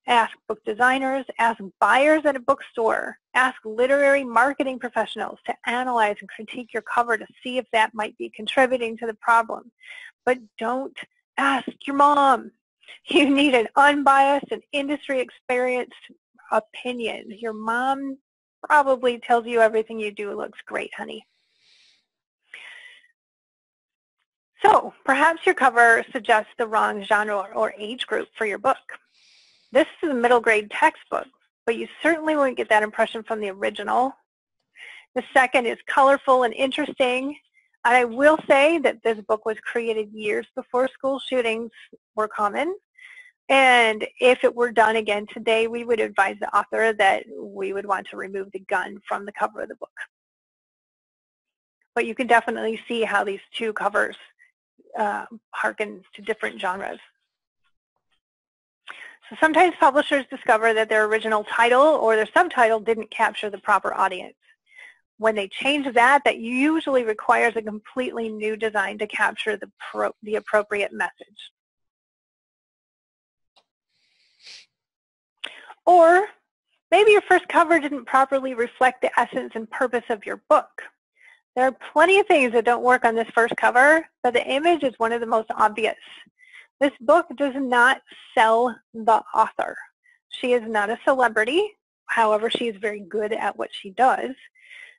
ask book designers, ask buyers at a bookstore, ask literary marketing professionals to analyze and critique your cover to see if that might be contributing to the problem. But don't ask your mom. You need an unbiased and industry-experienced opinion. Your mom probably tells you everything you do looks great, honey. So perhaps your cover suggests the wrong genre or age group for your book. This is a middle grade textbook, but you certainly wouldn't get that impression from the original. The second is colorful and interesting. And I will say that this book was created years before school shootings were common. And if it were done again today, we would advise the author that we would want to remove the gun from the cover of the book. But you can definitely see how these two covers uh, harken to different genres. So sometimes publishers discover that their original title or their subtitle didn't capture the proper audience. When they change that, that usually requires a completely new design to capture the, pro the appropriate message. Or maybe your first cover didn't properly reflect the essence and purpose of your book. There are plenty of things that don't work on this first cover, but the image is one of the most obvious. This book does not sell the author. She is not a celebrity. However, she is very good at what she does.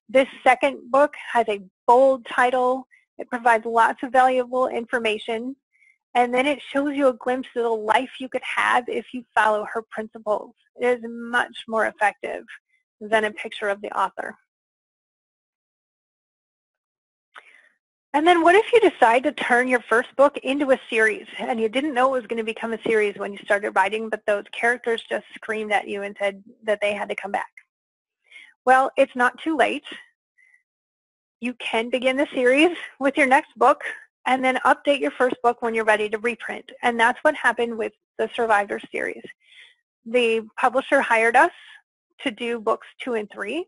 This second book has a bold title. It provides lots of valuable information. And then it shows you a glimpse of the life you could have if you follow her principles. It is much more effective than a picture of the author. And then what if you decide to turn your first book into a series, and you didn't know it was going to become a series when you started writing, but those characters just screamed at you and said that they had to come back? Well, it's not too late. You can begin the series with your next book, and then update your first book when you're ready to reprint. And that's what happened with the Survivor series. The publisher hired us to do books two and three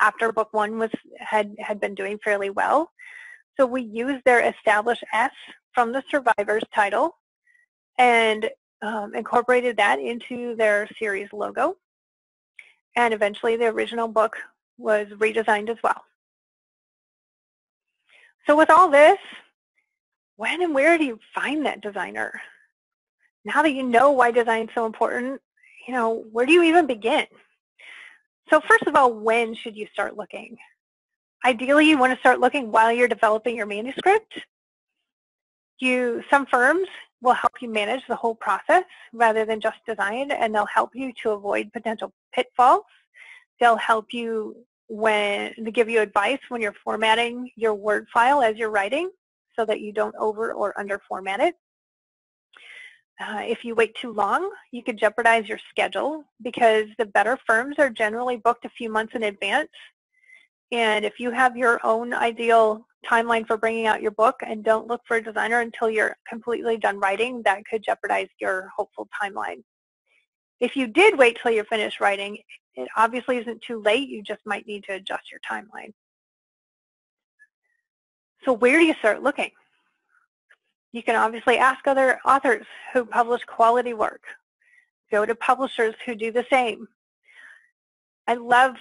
after book one was had, had been doing fairly well. So we used their established S from the Survivor's title and um, incorporated that into their series logo. And eventually the original book was redesigned as well. So with all this, when and where do you find that designer? Now that you know why design is so important, you know, where do you even begin? So first of all, when should you start looking? Ideally, you want to start looking while you're developing your manuscript. You, some firms will help you manage the whole process rather than just design, and they'll help you to avoid potential pitfalls. They'll help you when they give you advice when you're formatting your Word file as you're writing, so that you don't over or under format it. Uh, if you wait too long, you could jeopardize your schedule because the better firms are generally booked a few months in advance. And if you have your own ideal timeline for bringing out your book and don't look for a designer until you're completely done writing, that could jeopardize your hopeful timeline. If you did wait till you're finished writing, it obviously isn't too late. You just might need to adjust your timeline. So where do you start looking? You can obviously ask other authors who publish quality work. Go to publishers who do the same. I love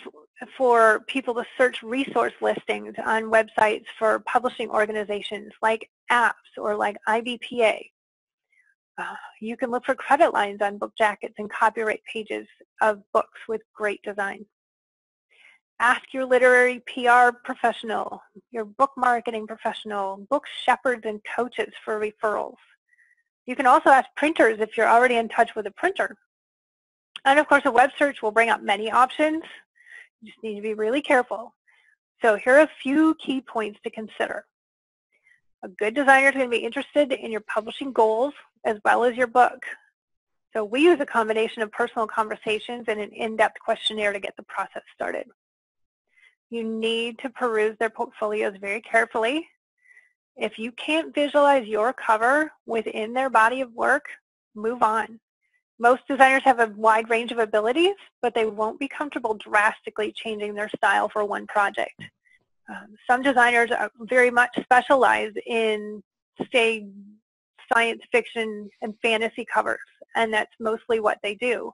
for people to search resource listings on websites for publishing organizations like A P S or like I B P A. Uh, you can look for credit lines on book jackets and copyright pages of books with great design. Ask your literary P R professional, your book marketing professional, book shepherds and coaches for referrals. You can also ask printers if you're already in touch with a printer. And of course, a web search will bring up many options. You just need to be really careful. So here are a few key points to consider. A good designer is going to be interested in your publishing goals as well as your book. So we use a combination of personal conversations and an in-depth questionnaire to get the process started. You need to peruse their portfolios very carefully. If you can't visualize your cover within their body of work, move on. Most designers have a wide range of abilities, but they won't be comfortable drastically changing their style for one project. Um, some designers are very much specialize in, say, science fiction and fantasy covers, and that's mostly what they do.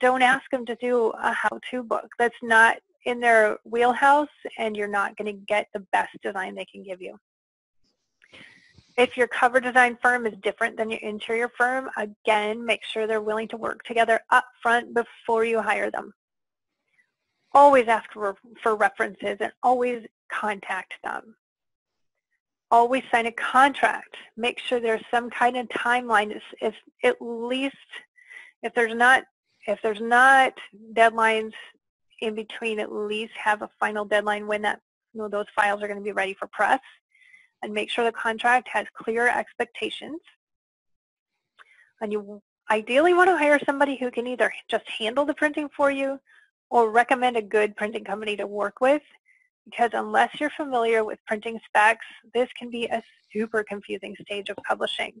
Don't ask them to do a how-to book. That's not in their wheelhouse, and you're not going to get the best design they can give you. If your cover design firm is different than your interior firm, again, make sure they're willing to work together up front before you hire them. Always ask for, for references and always contact them. always sign a contract. Make sure there's some kind of timeline. If, if at least if there's not if there's not deadlines in between, at least have a final deadline when that you know, those files are going to be ready for press, and make sure the contract has clear expectations. And you ideally want to hire somebody who can either just handle the printing for you or recommend a good printing company to work with, because unless you're familiar with printing specs, this can be a super confusing stage of publishing.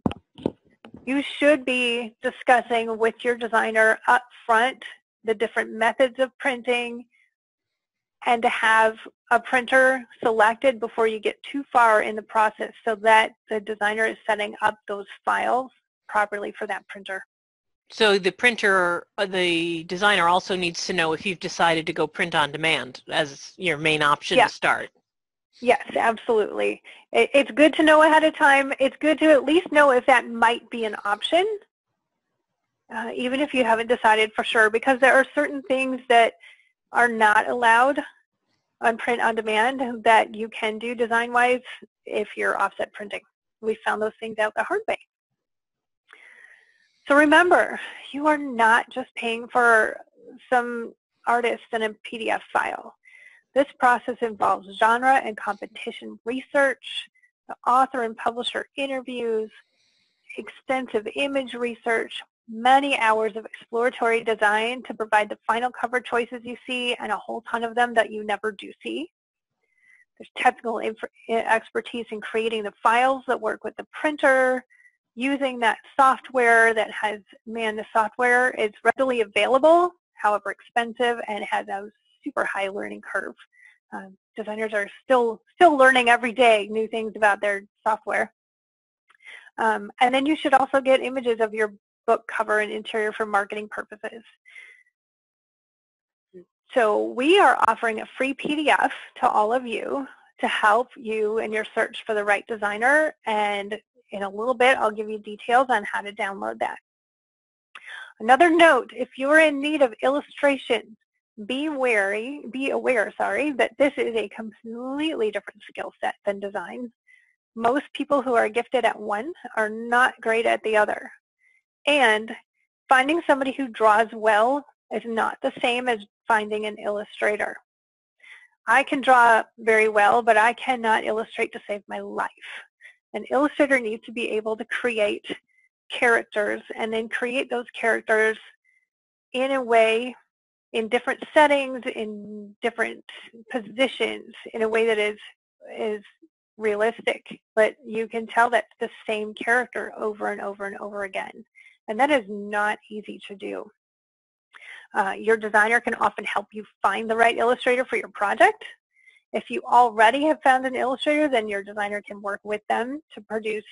You should be discussing with your designer up front the different methods of printing, and to have a printer selected before you get too far in the process so that the designer is setting up those files properly for that printer. So the printer, the designer also needs to know if you've decided to go print on demand as your main option yeah. to start. Yes, absolutely. It's good to know ahead of time. It's good to at least know if that might be an option, uh, even if you haven't decided for sure, because there are certain things that are not allowed on print on demand that you can do design-wise if you're offset printing. We found those things out the hard way. So remember, you are not just paying for some artist and a P D F file. This process involves genre and competition research, the author and publisher interviews, extensive image research, many hours of exploratory design to provide the final cover choices you see and a whole ton of them that you never do see. There's technical expertise in creating the files that work with the printer, using that software that has, man, the software is readily available, however expensive, and has a super high learning curve. Um, designers are still, still learning every day new things about their software. Um, and then you should also get images of your book cover and interior for marketing purposes. So we are offering a free P D F to all of you to help you in your search for the right designer, and in a little bit I'll give you details on how to download that. Another note, if you're in need of illustration, be wary, be aware, sorry, that this is a completely different skill set than design. Most people who are gifted at one are not great at the other. And finding somebody who draws well is not the same as finding an illustrator. I can draw very well, but I cannot illustrate to save my life. An illustrator needs to be able to create characters and then create those characters in a way, in different settings, in different positions, in a way that is, is realistic, but you can tell that's the same character over and over and over again. And that is not easy to do. Uh, your designer can often help you find the right illustrator for your project. If you already have found an illustrator, then your designer can work with them to produce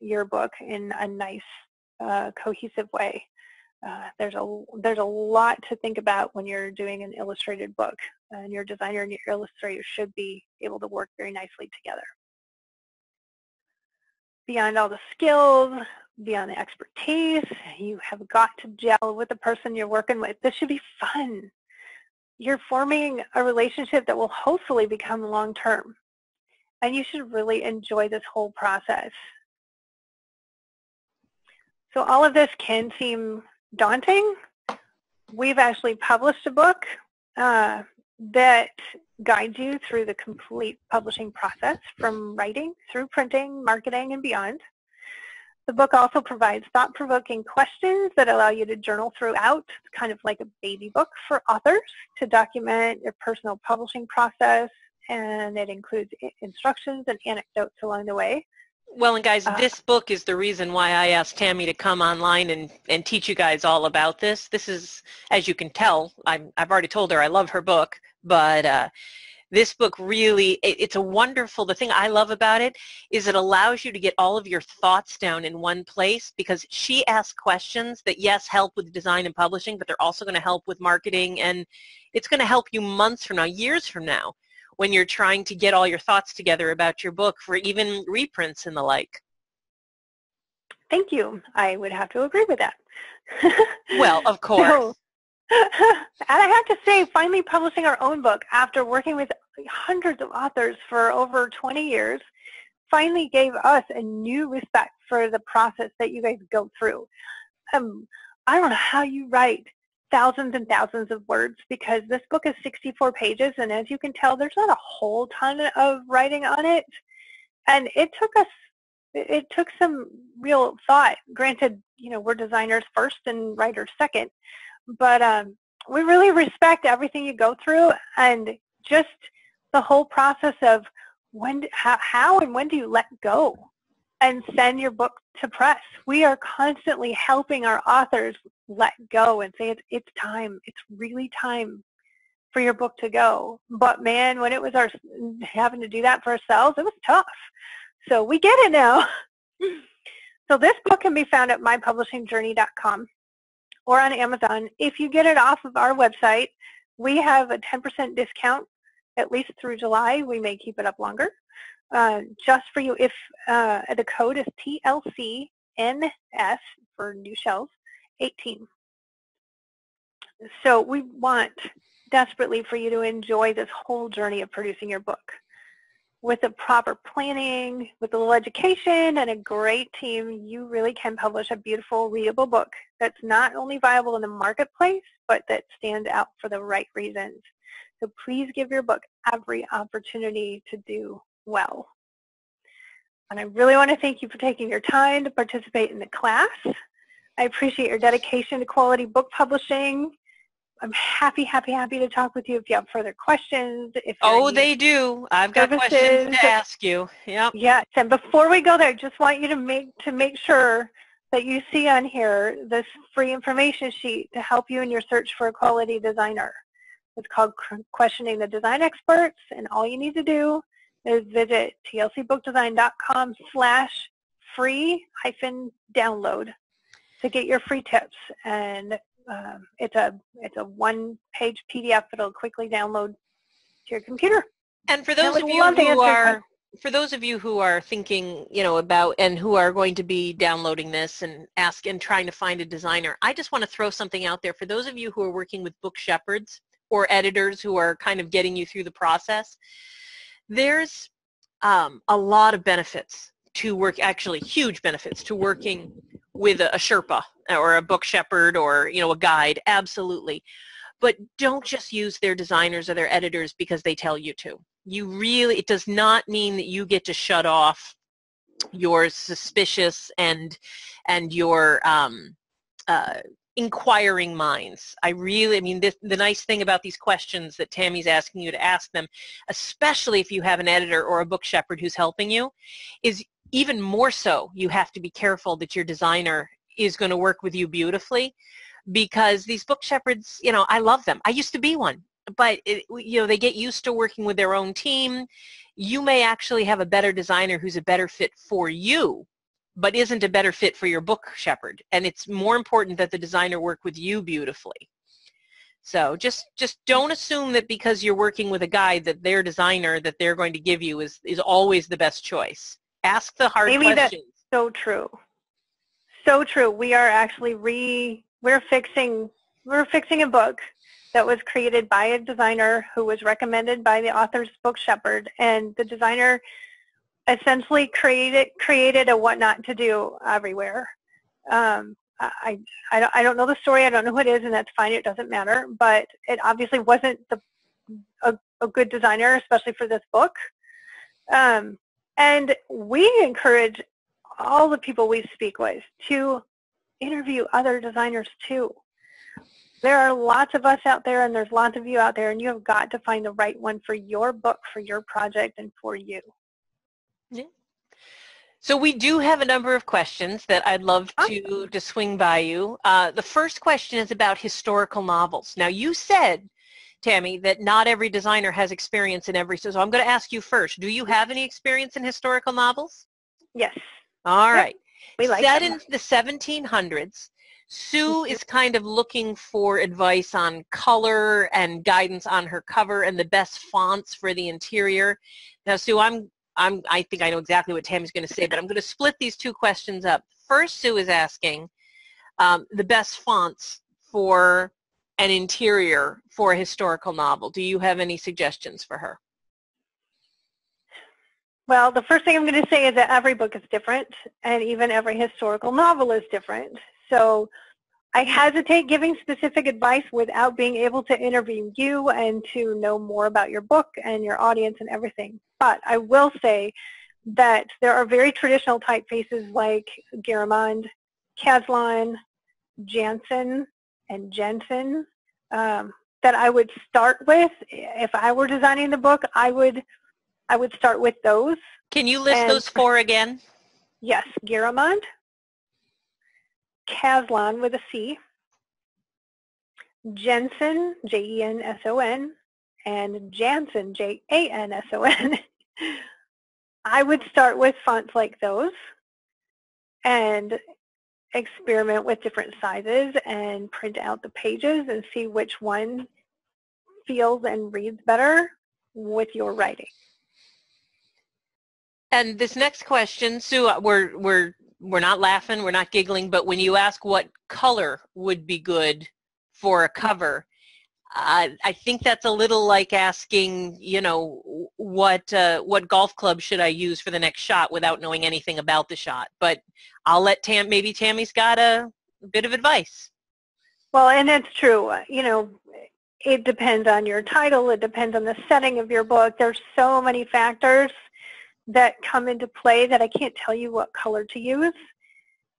your book in a nice, uh, cohesive way. Uh, there's a, there's a lot to think about when you're doing an illustrated book, and your designer and your illustrator should be able to work very nicely together. Beyond all the skills, beyond the expertise, you have got to gel with the person you're working with. This should be fun. You're forming a relationship that will hopefully become long-term, and you should really enjoy this whole process. So all of this can seem daunting. We've actually published a book uh, that guides you through the complete publishing process, from writing through printing, marketing, and beyond. The book also provides thought-provoking questions that allow you to journal throughout. It's kind of like a baby book for authors to document your personal publishing process, and it includes instructions and anecdotes along the way. Well, and guys, uh, this book is the reason why I asked Tammy to come online and, and teach you guys all about this. This is, as you can tell, I'm, I've already told her I love her book, but uh, this book really, it, it's a wonderful, the thing I love about it is it allows you to get all of your thoughts down in one place, because she asks questions that, yes, help with design and publishing, but they're also going to help with marketing, and it's going to help you months from now, years from now, when you're trying to get all your thoughts together about your book for even reprints and the like. Thank you. I would have to agree with that. Well, of course. So, and I have to say, finally publishing our own book after working with hundreds of authors for over twenty years finally gave us a new respect for the process that you guys go through. Um, I don't know how you write thousands and thousands of words, because this book is sixty-four pages, and as you can tell, there's not a whole ton of writing on it. And it took us, it took some real thought. Granted, you know, we're designers first and writers second, but um, we really respect everything you go through, and just the whole process of when, how, how and when do you let go and send your book to press. We are constantly helping our authors let go and say, it's, it's time. It's really time for your book to go. But man, when it was our having to do that for ourselves, it was tough. So we get it now. So this book can be found at my publishing journey dot com or on Amazon. If you get it off of our website, we have a ten percent discount, at least through July. We may keep it up longer. Uh, just for you, if uh, the code is T L C N S for new shelves, eighteen. So we want desperately for you to enjoy this whole journey of producing your book, with the proper planning, with a little education, and a great team. You really can publish a beautiful, readable book that's not only viable in the marketplace, but that stands out for the right reasons. So please give your book every opportunity to do well. And I really want to thank you for taking your time to participate in the class. I appreciate your dedication to quality book publishing. I'm happy, happy, happy to talk with you if you have further questions. If oh, they do. I've got questions to ask you. Yep. Yes, and before we go there, I just want you to make to make sure that you see on here this free information sheet to help you in your search for a quality designer. It's called Questioning the Design Experts, and all you need to do is visit T L C book design dot com slash free hyphen download to get your free tips. And Um, it's a it's a one-page P D F that'll quickly download to your computer. And for those of you who are for those of you who are thinking, you know, about and who are going to be downloading this and ask and trying to find a designer, I just want to throw something out there for those of you who are working with book shepherds or editors who are kind of getting you through the process. There's um, a lot of benefits to work, actually huge benefits to working with a, a Sherpa or a book shepherd or, you know, a guide, absolutely. But don't just use their designers or their editors because they tell you to. You really, it does not mean that you get to shut off your suspicious and and your um, uh, inquiring minds. I really, I mean, this, the nice thing about these questions that Tammy's asking you to ask them, especially if you have an editor or a book shepherd who's helping you, is even more so you have to be careful that your designer is going to work with you beautifully, because these book shepherds, you know, I love them. I used to be one, but, it, you know, they get used to working with their own team. You may actually have a better designer who's a better fit for you, but isn't a better fit for your book shepherd. And it's more important that the designer work with you beautifully. So just just don't assume that because you're working with a guide that their designer that they're going to give you is, is always the best choice. Ask the hard Amy, questions. Amy, that's so true. So true. We are actually re we're fixing we're fixing a book that was created by a designer who was recommended by the author's book shepherd, and the designer essentially created created a what not to do everywhere. Um, I I don't I don't know the story. I don't know who it is, and that's fine. It doesn't matter. But it obviously wasn't the a, a good designer, especially for this book. Um, and we encourage all the people we speak with to interview other designers too. There are lots of us out there, and there's lots of you out there, and you have got to find the right one for your book, for your project, and for you. Yeah. So we do have a number of questions that I'd love to, to swing by you. Uh, the first question is about historical novels. Now, you said, Tammy, that not every designer has experience in every, so I'm going to ask you first, do you have any experience in historical novels? Yes. All right. We like Set them. In the seventeen hundreds, Sue is kind of looking for advice on color and guidance on her cover and the best fonts for the interior. Now, Sue, I'm, I'm, I think I know exactly what Tammy's going to say, but I'm going to split these two questions up. First, Sue is asking um, the best fonts for an interior for a historical novel. Do you have any suggestions for her? Well, the first thing I'm going to say is that every book is different, and even every historical novel is different. So I hesitate giving specific advice without being able to interview you and to know more about your book and your audience and everything. But I will say that there are very traditional typefaces like Garamond, Caslon, Jansen, and Jensen um, that I would start with. If I were designing the book, I would I would start with those. Can you list and, those four again? Yes, Garamond, Caslon with a C, Jensen, J E N S O N, and Jansen, J A N S O N. I would start with fonts like those and experiment with different sizes and print out the pages and see which one feels and reads better with your writing. And this next question, Sue, we're, we're, we're not laughing, we're not giggling, but when you ask what color would be good for a cover, uh, I think that's a little like asking, you know, what, uh, what golf club should I use for the next shot without knowing anything about the shot. But I'll let Tam, maybe Tammy's got a bit of advice. Well, and that's true. You know, it depends on your title. It depends on the setting of your book. There's so many factors that come into play that I can't tell you what color to use.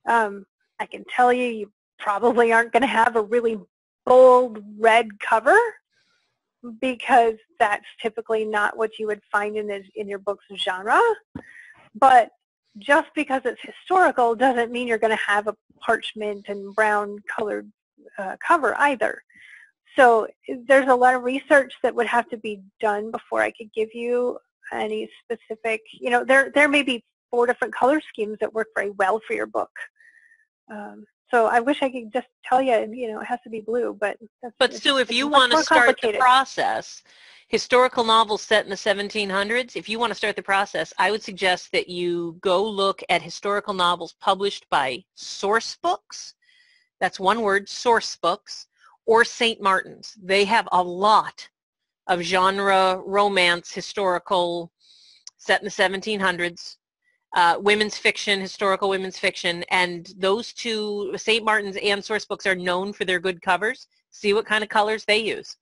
Um, I can tell you you probably aren't going to have a really bold red cover because that's typically not what you would find in, the, in your book's genre. But just because it's historical doesn't mean you're going to have a parchment and brown colored uh, cover either. So there's a lot of research that would have to be done before I could give you any specific, you know, there there may be four different color schemes that work very well for your book. Um, so I wish I could just tell you, you know, it has to be blue, but that's, but Sue, if you want to start the process, historical novels set in the seventeen hundreds, if you want to start the process, I would suggest that you go look at historical novels published by Sourcebooks. That's one word, Sourcebooks, or Saint Martin's. They have a lot of genre, romance, historical, set in the seventeen hundreds, uh, women's fiction, historical women's fiction, and those two, Saint Martin's and Sourcebooks, are known for their good covers. See what kind of colors they use.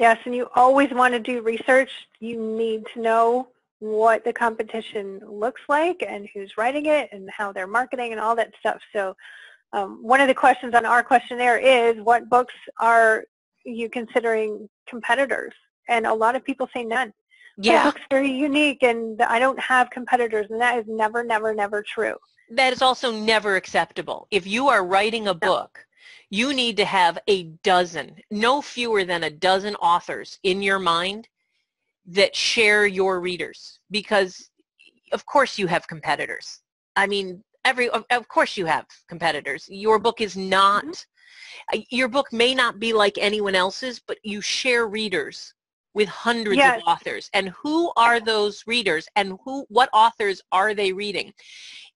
Yes, and you always want to do research. You need to know what the competition looks like and who's writing it and how they're marketing and all that stuff. So um, one of the questions on our questionnaire is, what books are you considering competitors? And a lot of people say none. Yeah, books are unique and I don't have competitors, and that is never, never, never true. That is also never acceptable. If you are writing a book, you need to have a dozen, no fewer than a dozen authors in your mind that share your readers, because of course you have competitors. I mean, every of course you have competitors. Your book is not mm-hmm. Your book may not be like anyone else's, but you share readers with hundreds yes. of authors. And who are those readers, and who, what authors are they reading?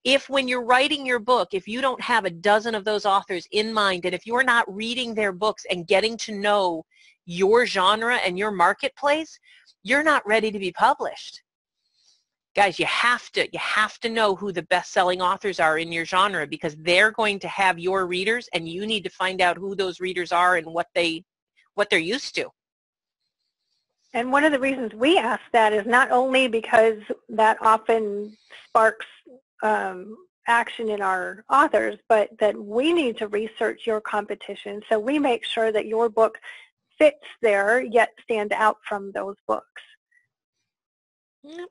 If when you're writing your book, if you don't have a dozen of those authors in mind, and if you're not reading their books and getting to know your genre and your marketplace, you're not ready to be published. Guys, you have to, you have to know who the best-selling authors are in your genre, because they're going to have your readers, and you need to find out who those readers are and what, they, what they're used to. And one of the reasons we ask that is not only because that often sparks um, action in our authors, but that we need to research your competition, so we make sure that your book fits there yet stands out from those books. Yep.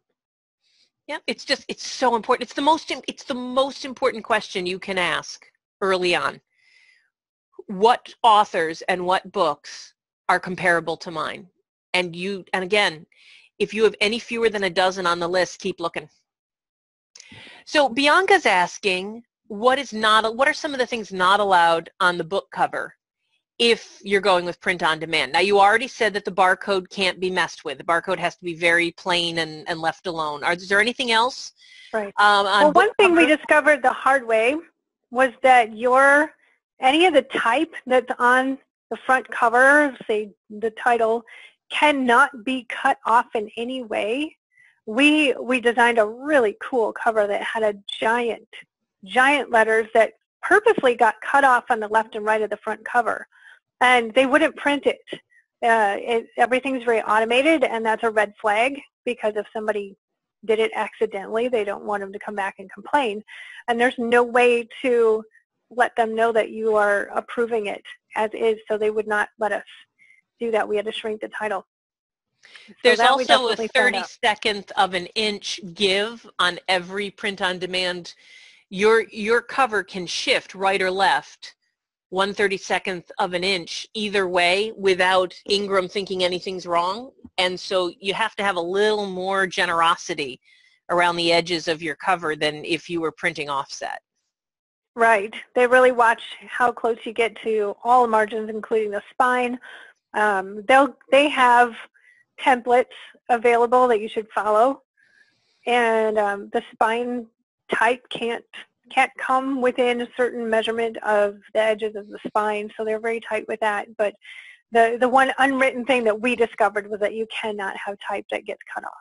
Yeah, it's just, it's so important. It's the most, it's the most important question you can ask early on. What authors and what books are comparable to mine? And you, and again, if you have any fewer than a dozen on the list, keep looking. So Bianca's asking, what is not, what are some of the things not allowed on the book cover if you're going with print on demand? Now, you already said that the barcode can't be messed with. The barcode has to be very plain and, and left alone. Are, is there anything else? Right. Um, on well, one thing cover? we discovered the hard way was that your, any of the type that's on the front cover, say the title, cannot be cut off in any way. We we designed a really cool cover that had a giant, giant letters that purposely got cut off on the left and right of the front cover, and they wouldn't print it. Uh, it everything's very automated, and that's a red flag, because if somebody did it accidentally, they don't want them to come back and complain, and there's no way to let them know that you are approving it as is, so they would not let us do that. We had to shrink the title. So there's also a thirty-second of an inch give on every print-on-demand. Your your cover can shift right or left one thirty-second of an inch either way without Ingram thinking anything's wrong, and so you have to have a little more generosity around the edges of your cover than if you were printing offset. Right. They really watch how close you get to all margins, including the spine. Um, they'll they have templates available that you should follow, and um, the spine type can't can't come within a certain measurement of the edges of the spine, so they're very tight with that. But the, the one unwritten thing that we discovered was that you cannot have type that gets cut off.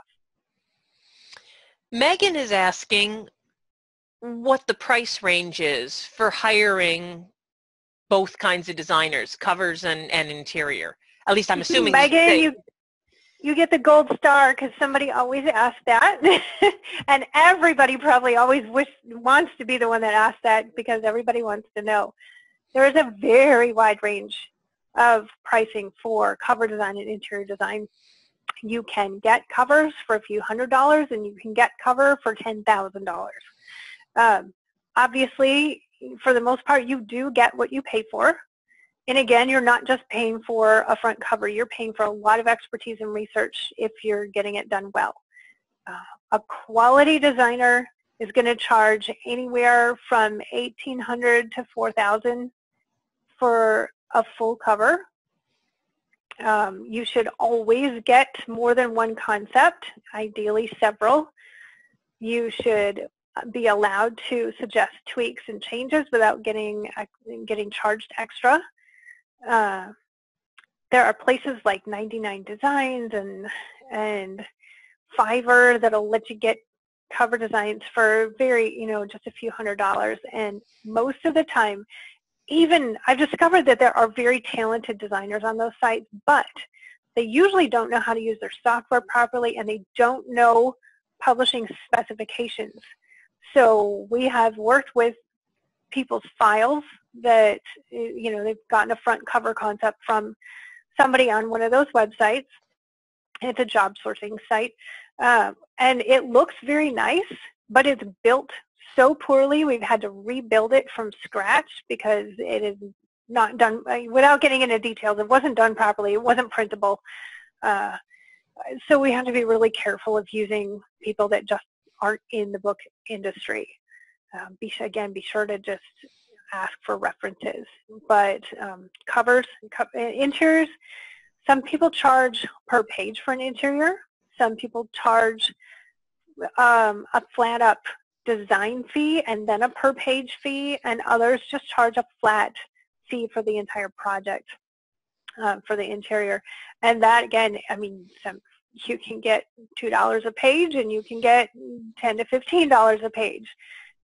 Megan is asking what the price range is for hiring both kinds of designers, covers and, and interior. At least I'm assuming. Megan, they... you, you get the gold star because somebody always asks that. And everybody probably always wish, wants to be the one that asks that, because everybody wants to know. There is a very wide range of pricing for cover design and interior design. You can get covers for a few hundred dollars, and you can get cover for ten thousand dollars. Um, obviously, for the most part, you do get what you pay for. And again, you're not just paying for a front cover. You're paying for a lot of expertise and research if you're getting it done well. Uh, a quality designer is going to charge anywhere from eighteen hundred dollars to four thousand dollars for a full cover. Um, you should always get more than one concept, ideally several. You should be allowed to suggest tweaks and changes without getting uh, getting charged extra. Uh, there are places like ninety-nine designs and and Fiverr that'll let you get cover designs for very, you know, just a few hundred dollars. And most of the time, even I've discovered that there are very talented designers on those sites, but they usually don't know how to use their software properly, and they don't know publishing specifications. So we have worked with people's files that, you know, they've gotten a front cover concept from somebody on one of those websites. It's a job sourcing site. Um, and it looks very nice, but it's built so poorly we've had to rebuild it from scratch because it is not done, without getting into details, it wasn't done properly, it wasn't printable. Uh, so we have to be really careful of using people that just aren't in the book industry. Um, be, again, be sure to just ask for references. But um, covers, co interiors, some people charge per page for an interior. Some people charge um, a flat up design fee and then a per page fee, and others just charge a flat fee for the entire project uh, for the interior. And that, again, I mean, some you can get two dollars a page, and you can get ten to fifteen dollars a page.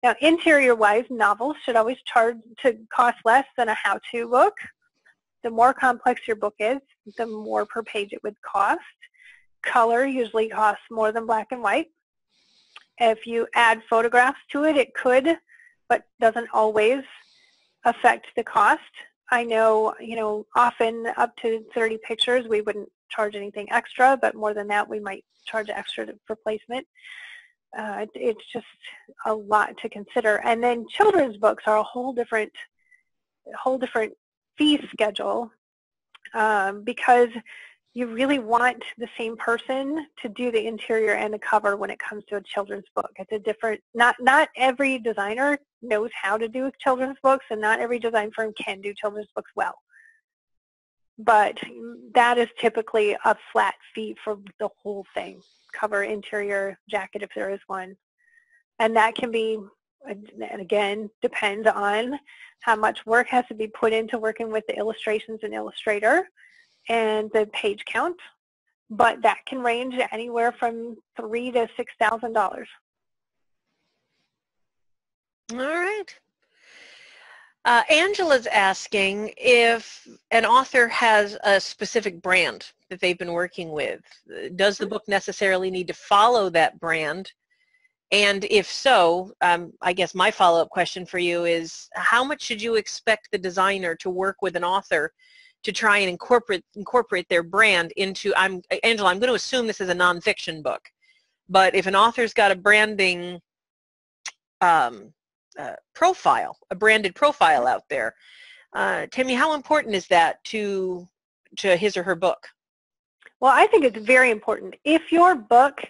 Now, interior-wise, novels should always charge to cost less than a how-to book. The more complex your book is, the more per page it would cost. Color usually costs more than black and white. If you add photographs to it, it could, but doesn't always affect the cost. I know, you know, often up to thirty pictures, we wouldn't charge anything extra, but more than that we might charge extra for placement. Uh, it's just a lot to consider. And then children's books are a whole different whole different fee schedule um, because you really want the same person to do the interior and the cover when it comes to a children's book. It's a different, not not every designer knows how to do children's books, and not every design firm can do children's books well. But that is typically a flat fee for the whole thing, cover, interior, jacket if there is one. And that can be, and again, depends on how much work has to be put into working with the illustrations and Illustrator and the page count but that can range anywhere from three to six thousand dollars. All right. Uh, Angela's asking if an author has a specific brand that they've been working with. Does the book necessarily need to follow that brand? And if so, um, I guess my follow-up question for you is, how much should you expect the designer to work with an author to try and incorporate incorporate their brand into, I'm, Angela, I'm going to assume this is a nonfiction book, but if an author's got a branding um, uh, profile, a branded profile out there, uh, Tammy, how important is that to to his or her book? Well, I think it's very important. If your book,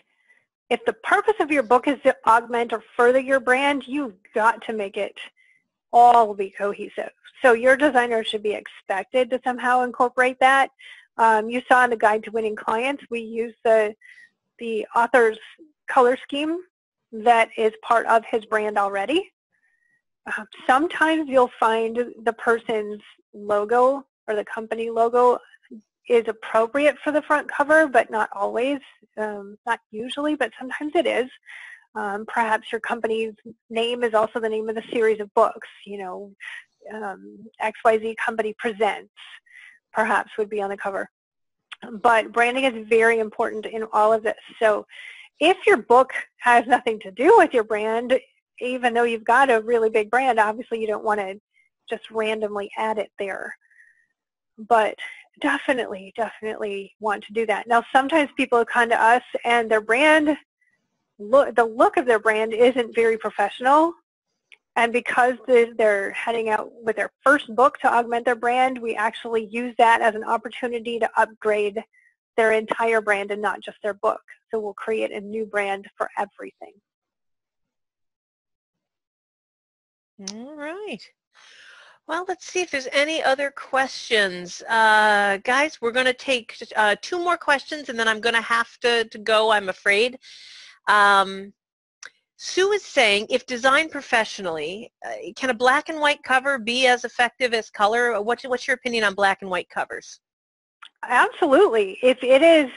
if the purpose of your book is to augment or further your brand, you've got to make it all be cohesive. So your designer should be expected to somehow incorporate that. Um, you saw in the Guide to Winning Clients, we use the, the author's color scheme that is part of his brand already. Uh, sometimes you'll find the person's logo or the company logo is appropriate for the front cover, but not always, um, not usually, but sometimes it is. Um, perhaps your company's name is also the name of the series of books, you know, um, X Y Z Company Presents perhaps would be on the cover. But branding is very important in all of this. So if your book has nothing to do with your brand, even though you've got a really big brand, obviously you don't want to just randomly add it there. But definitely, definitely want to do that. Now, sometimes people come to us and their brand, Look, the look of their brand isn't very professional, and because they're heading out with their first book to augment their brand, we actually use that as an opportunity to upgrade their entire brand and not just their book. So we'll create a new brand for everything. All right. Well, let's see if there's any other questions. Uh, guys, we're going to take uh, two more questions, and then I'm going to have to, to go, I'm afraid. Um, Sue is saying, if designed professionally, uh, can a black and white cover be as effective as color? What's, what's your opinion on black and white covers? Absolutely. If it is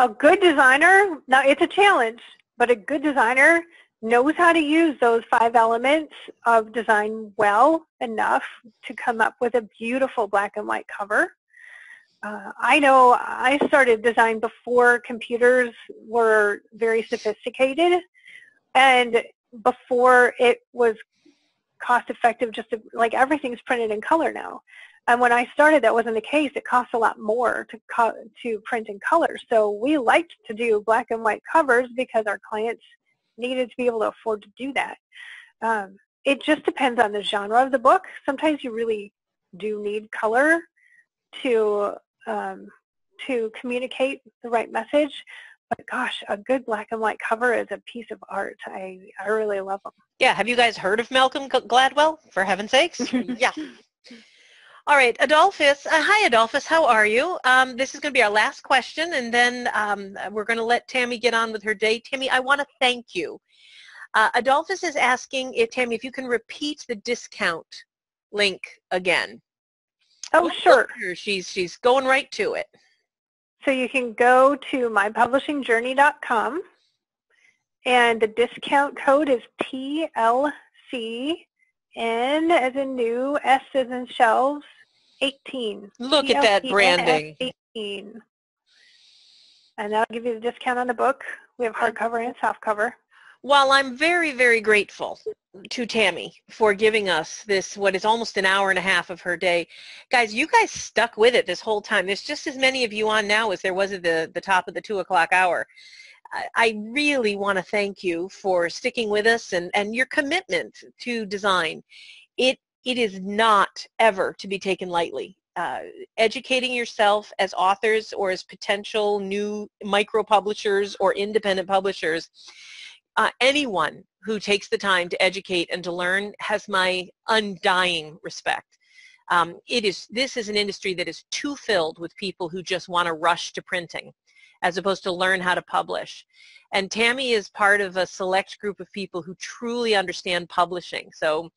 a good designer, now it's a challenge, but a good designer knows how to use those five elements of design well enough to come up with a beautiful black and white cover. Uh, I know I started design before computers were very sophisticated and before it was cost effective, just to, like everything's printed in color now. And when I started, that wasn't the case. It cost a lot more to, co to print in color. So we liked to do black and white covers because our clients needed to be able to afford to do that. Um, it just depends on the genre of the book. Sometimes you really do need color to Um, to communicate the right message, but gosh, a good black and white cover is a piece of art. I, I really love them. Yeah, have you guys heard of Malcolm Gladwell, for heaven's sakes? Yeah. All right, Adolphus. Uh, hi, Adolphus. How are you? Um, this is going to be our last question, and then um, we're going to let Tammy get on with her day. Tammy, I want to thank you. Uh, Adolphus is asking, if Tammy, if you can repeat the discount link again. Oh, sure. She's, she's going right to it. So you can go to my publishing journey dot com, and the discount code is T L C, N as in new, S as in shelves, eighteen. Look at that branding. eighteen. And that'll give you the discount on the book. We have hardcover and softcover. While I'm very, very grateful to Tammy for giving us this, what is almost an hour and a half of her day, guys, you guys stuck with it this whole time. There's just as many of you on now as there was at the, the top of the two o'clock hour. I, I really want to thank you for sticking with us and, and your commitment to design. It, it is not ever to be taken lightly. Uh, educating yourself as authors or as potential new micro-publishers or independent publishers, Uh, anyone who takes the time to educate and to learn has my undying respect. Um, it is, this is an industry that is too filled with people who just want to rush to printing as opposed to learn how to publish. And Tammy is part of a select group of people who truly understand publishing. So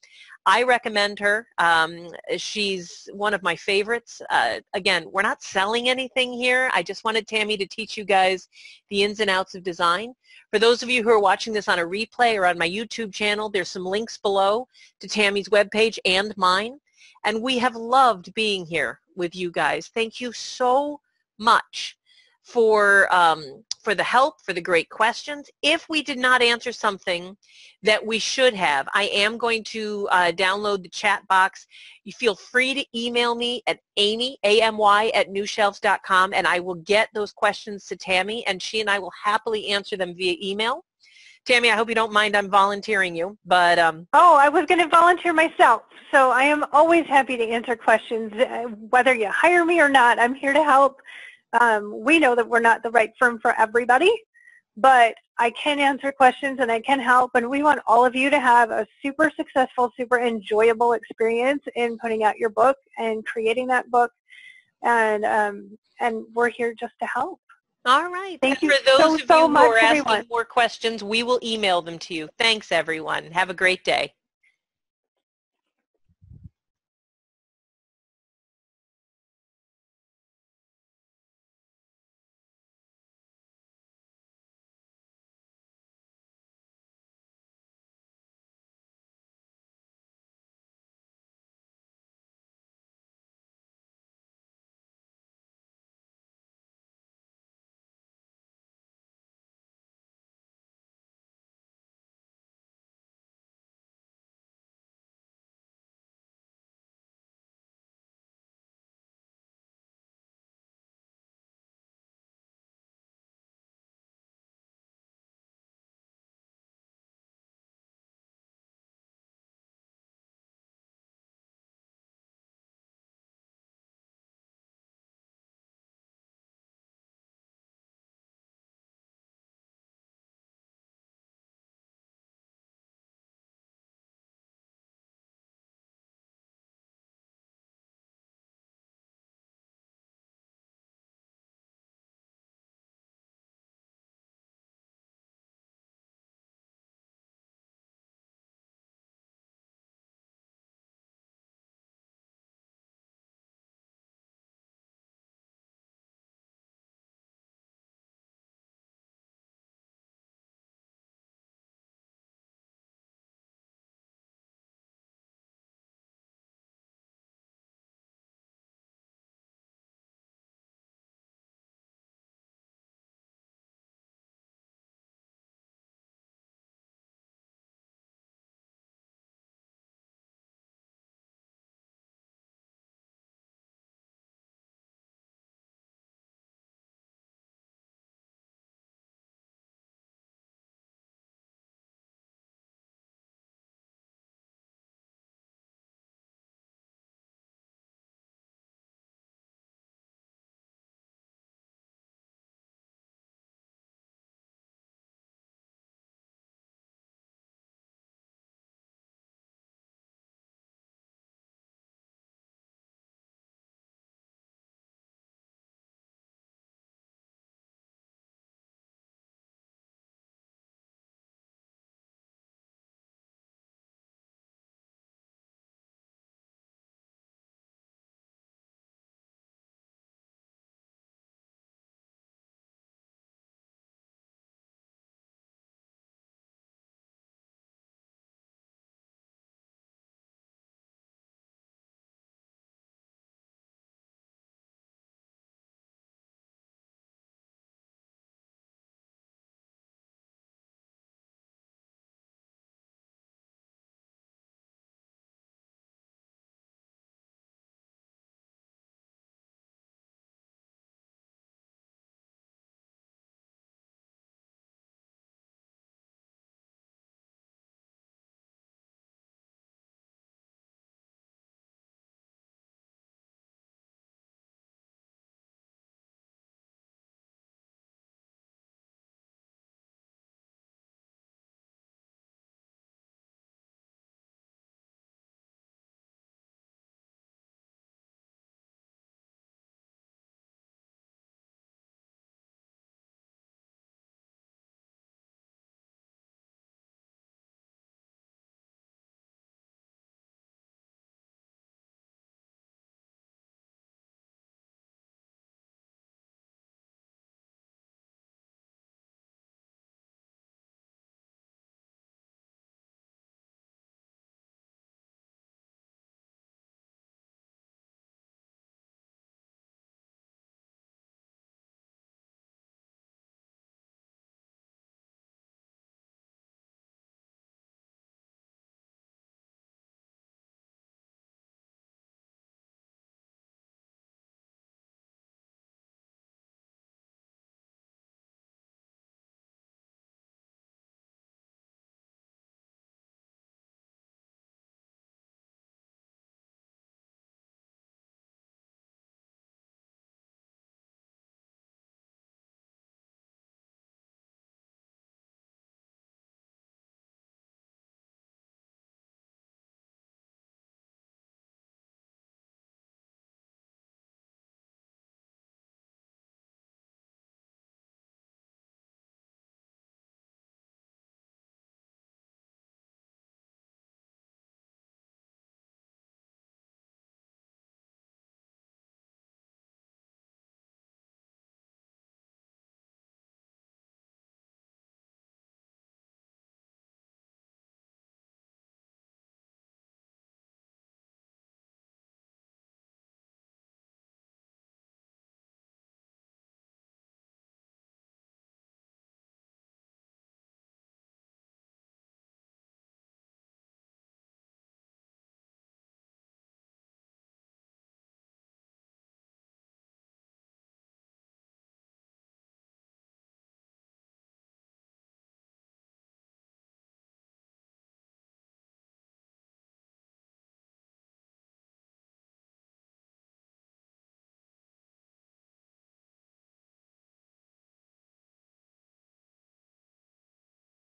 I recommend her. Um, she's one of my favorites. Uh, again, we're not selling anything here. I just wanted Tammy to teach you guys the ins and outs of design. For those of you who are watching this on a replay or on my YouTube channel, there's some links below to Tammy's webpage and mine. And we have loved being here with you guys. Thank you so much for um, for the help, for the great questions. If we did not answer something that we should have, I am going to uh, download the chat box. You feel free to email me at Amy, A M Y, at new shelves dot com, and I will get those questions to Tammy, and she and I will happily answer them via email. Tammy, I hope you don't mind I'm volunteering you, but... Um, oh, I was going to volunteer myself, so I am always happy to answer questions. Whether you hire me or not, I'm here to help. Um, we know that we're not the right firm for everybody, but I can answer questions and I can help, and we want all of you to have a super successful, super enjoyable experience in putting out your book and creating that book, and um, and we're here just to help. All right. Thank you so, so much, everyone. For those of you who are asking more questions, we will email them to you. Thanks, everyone. Have a great day.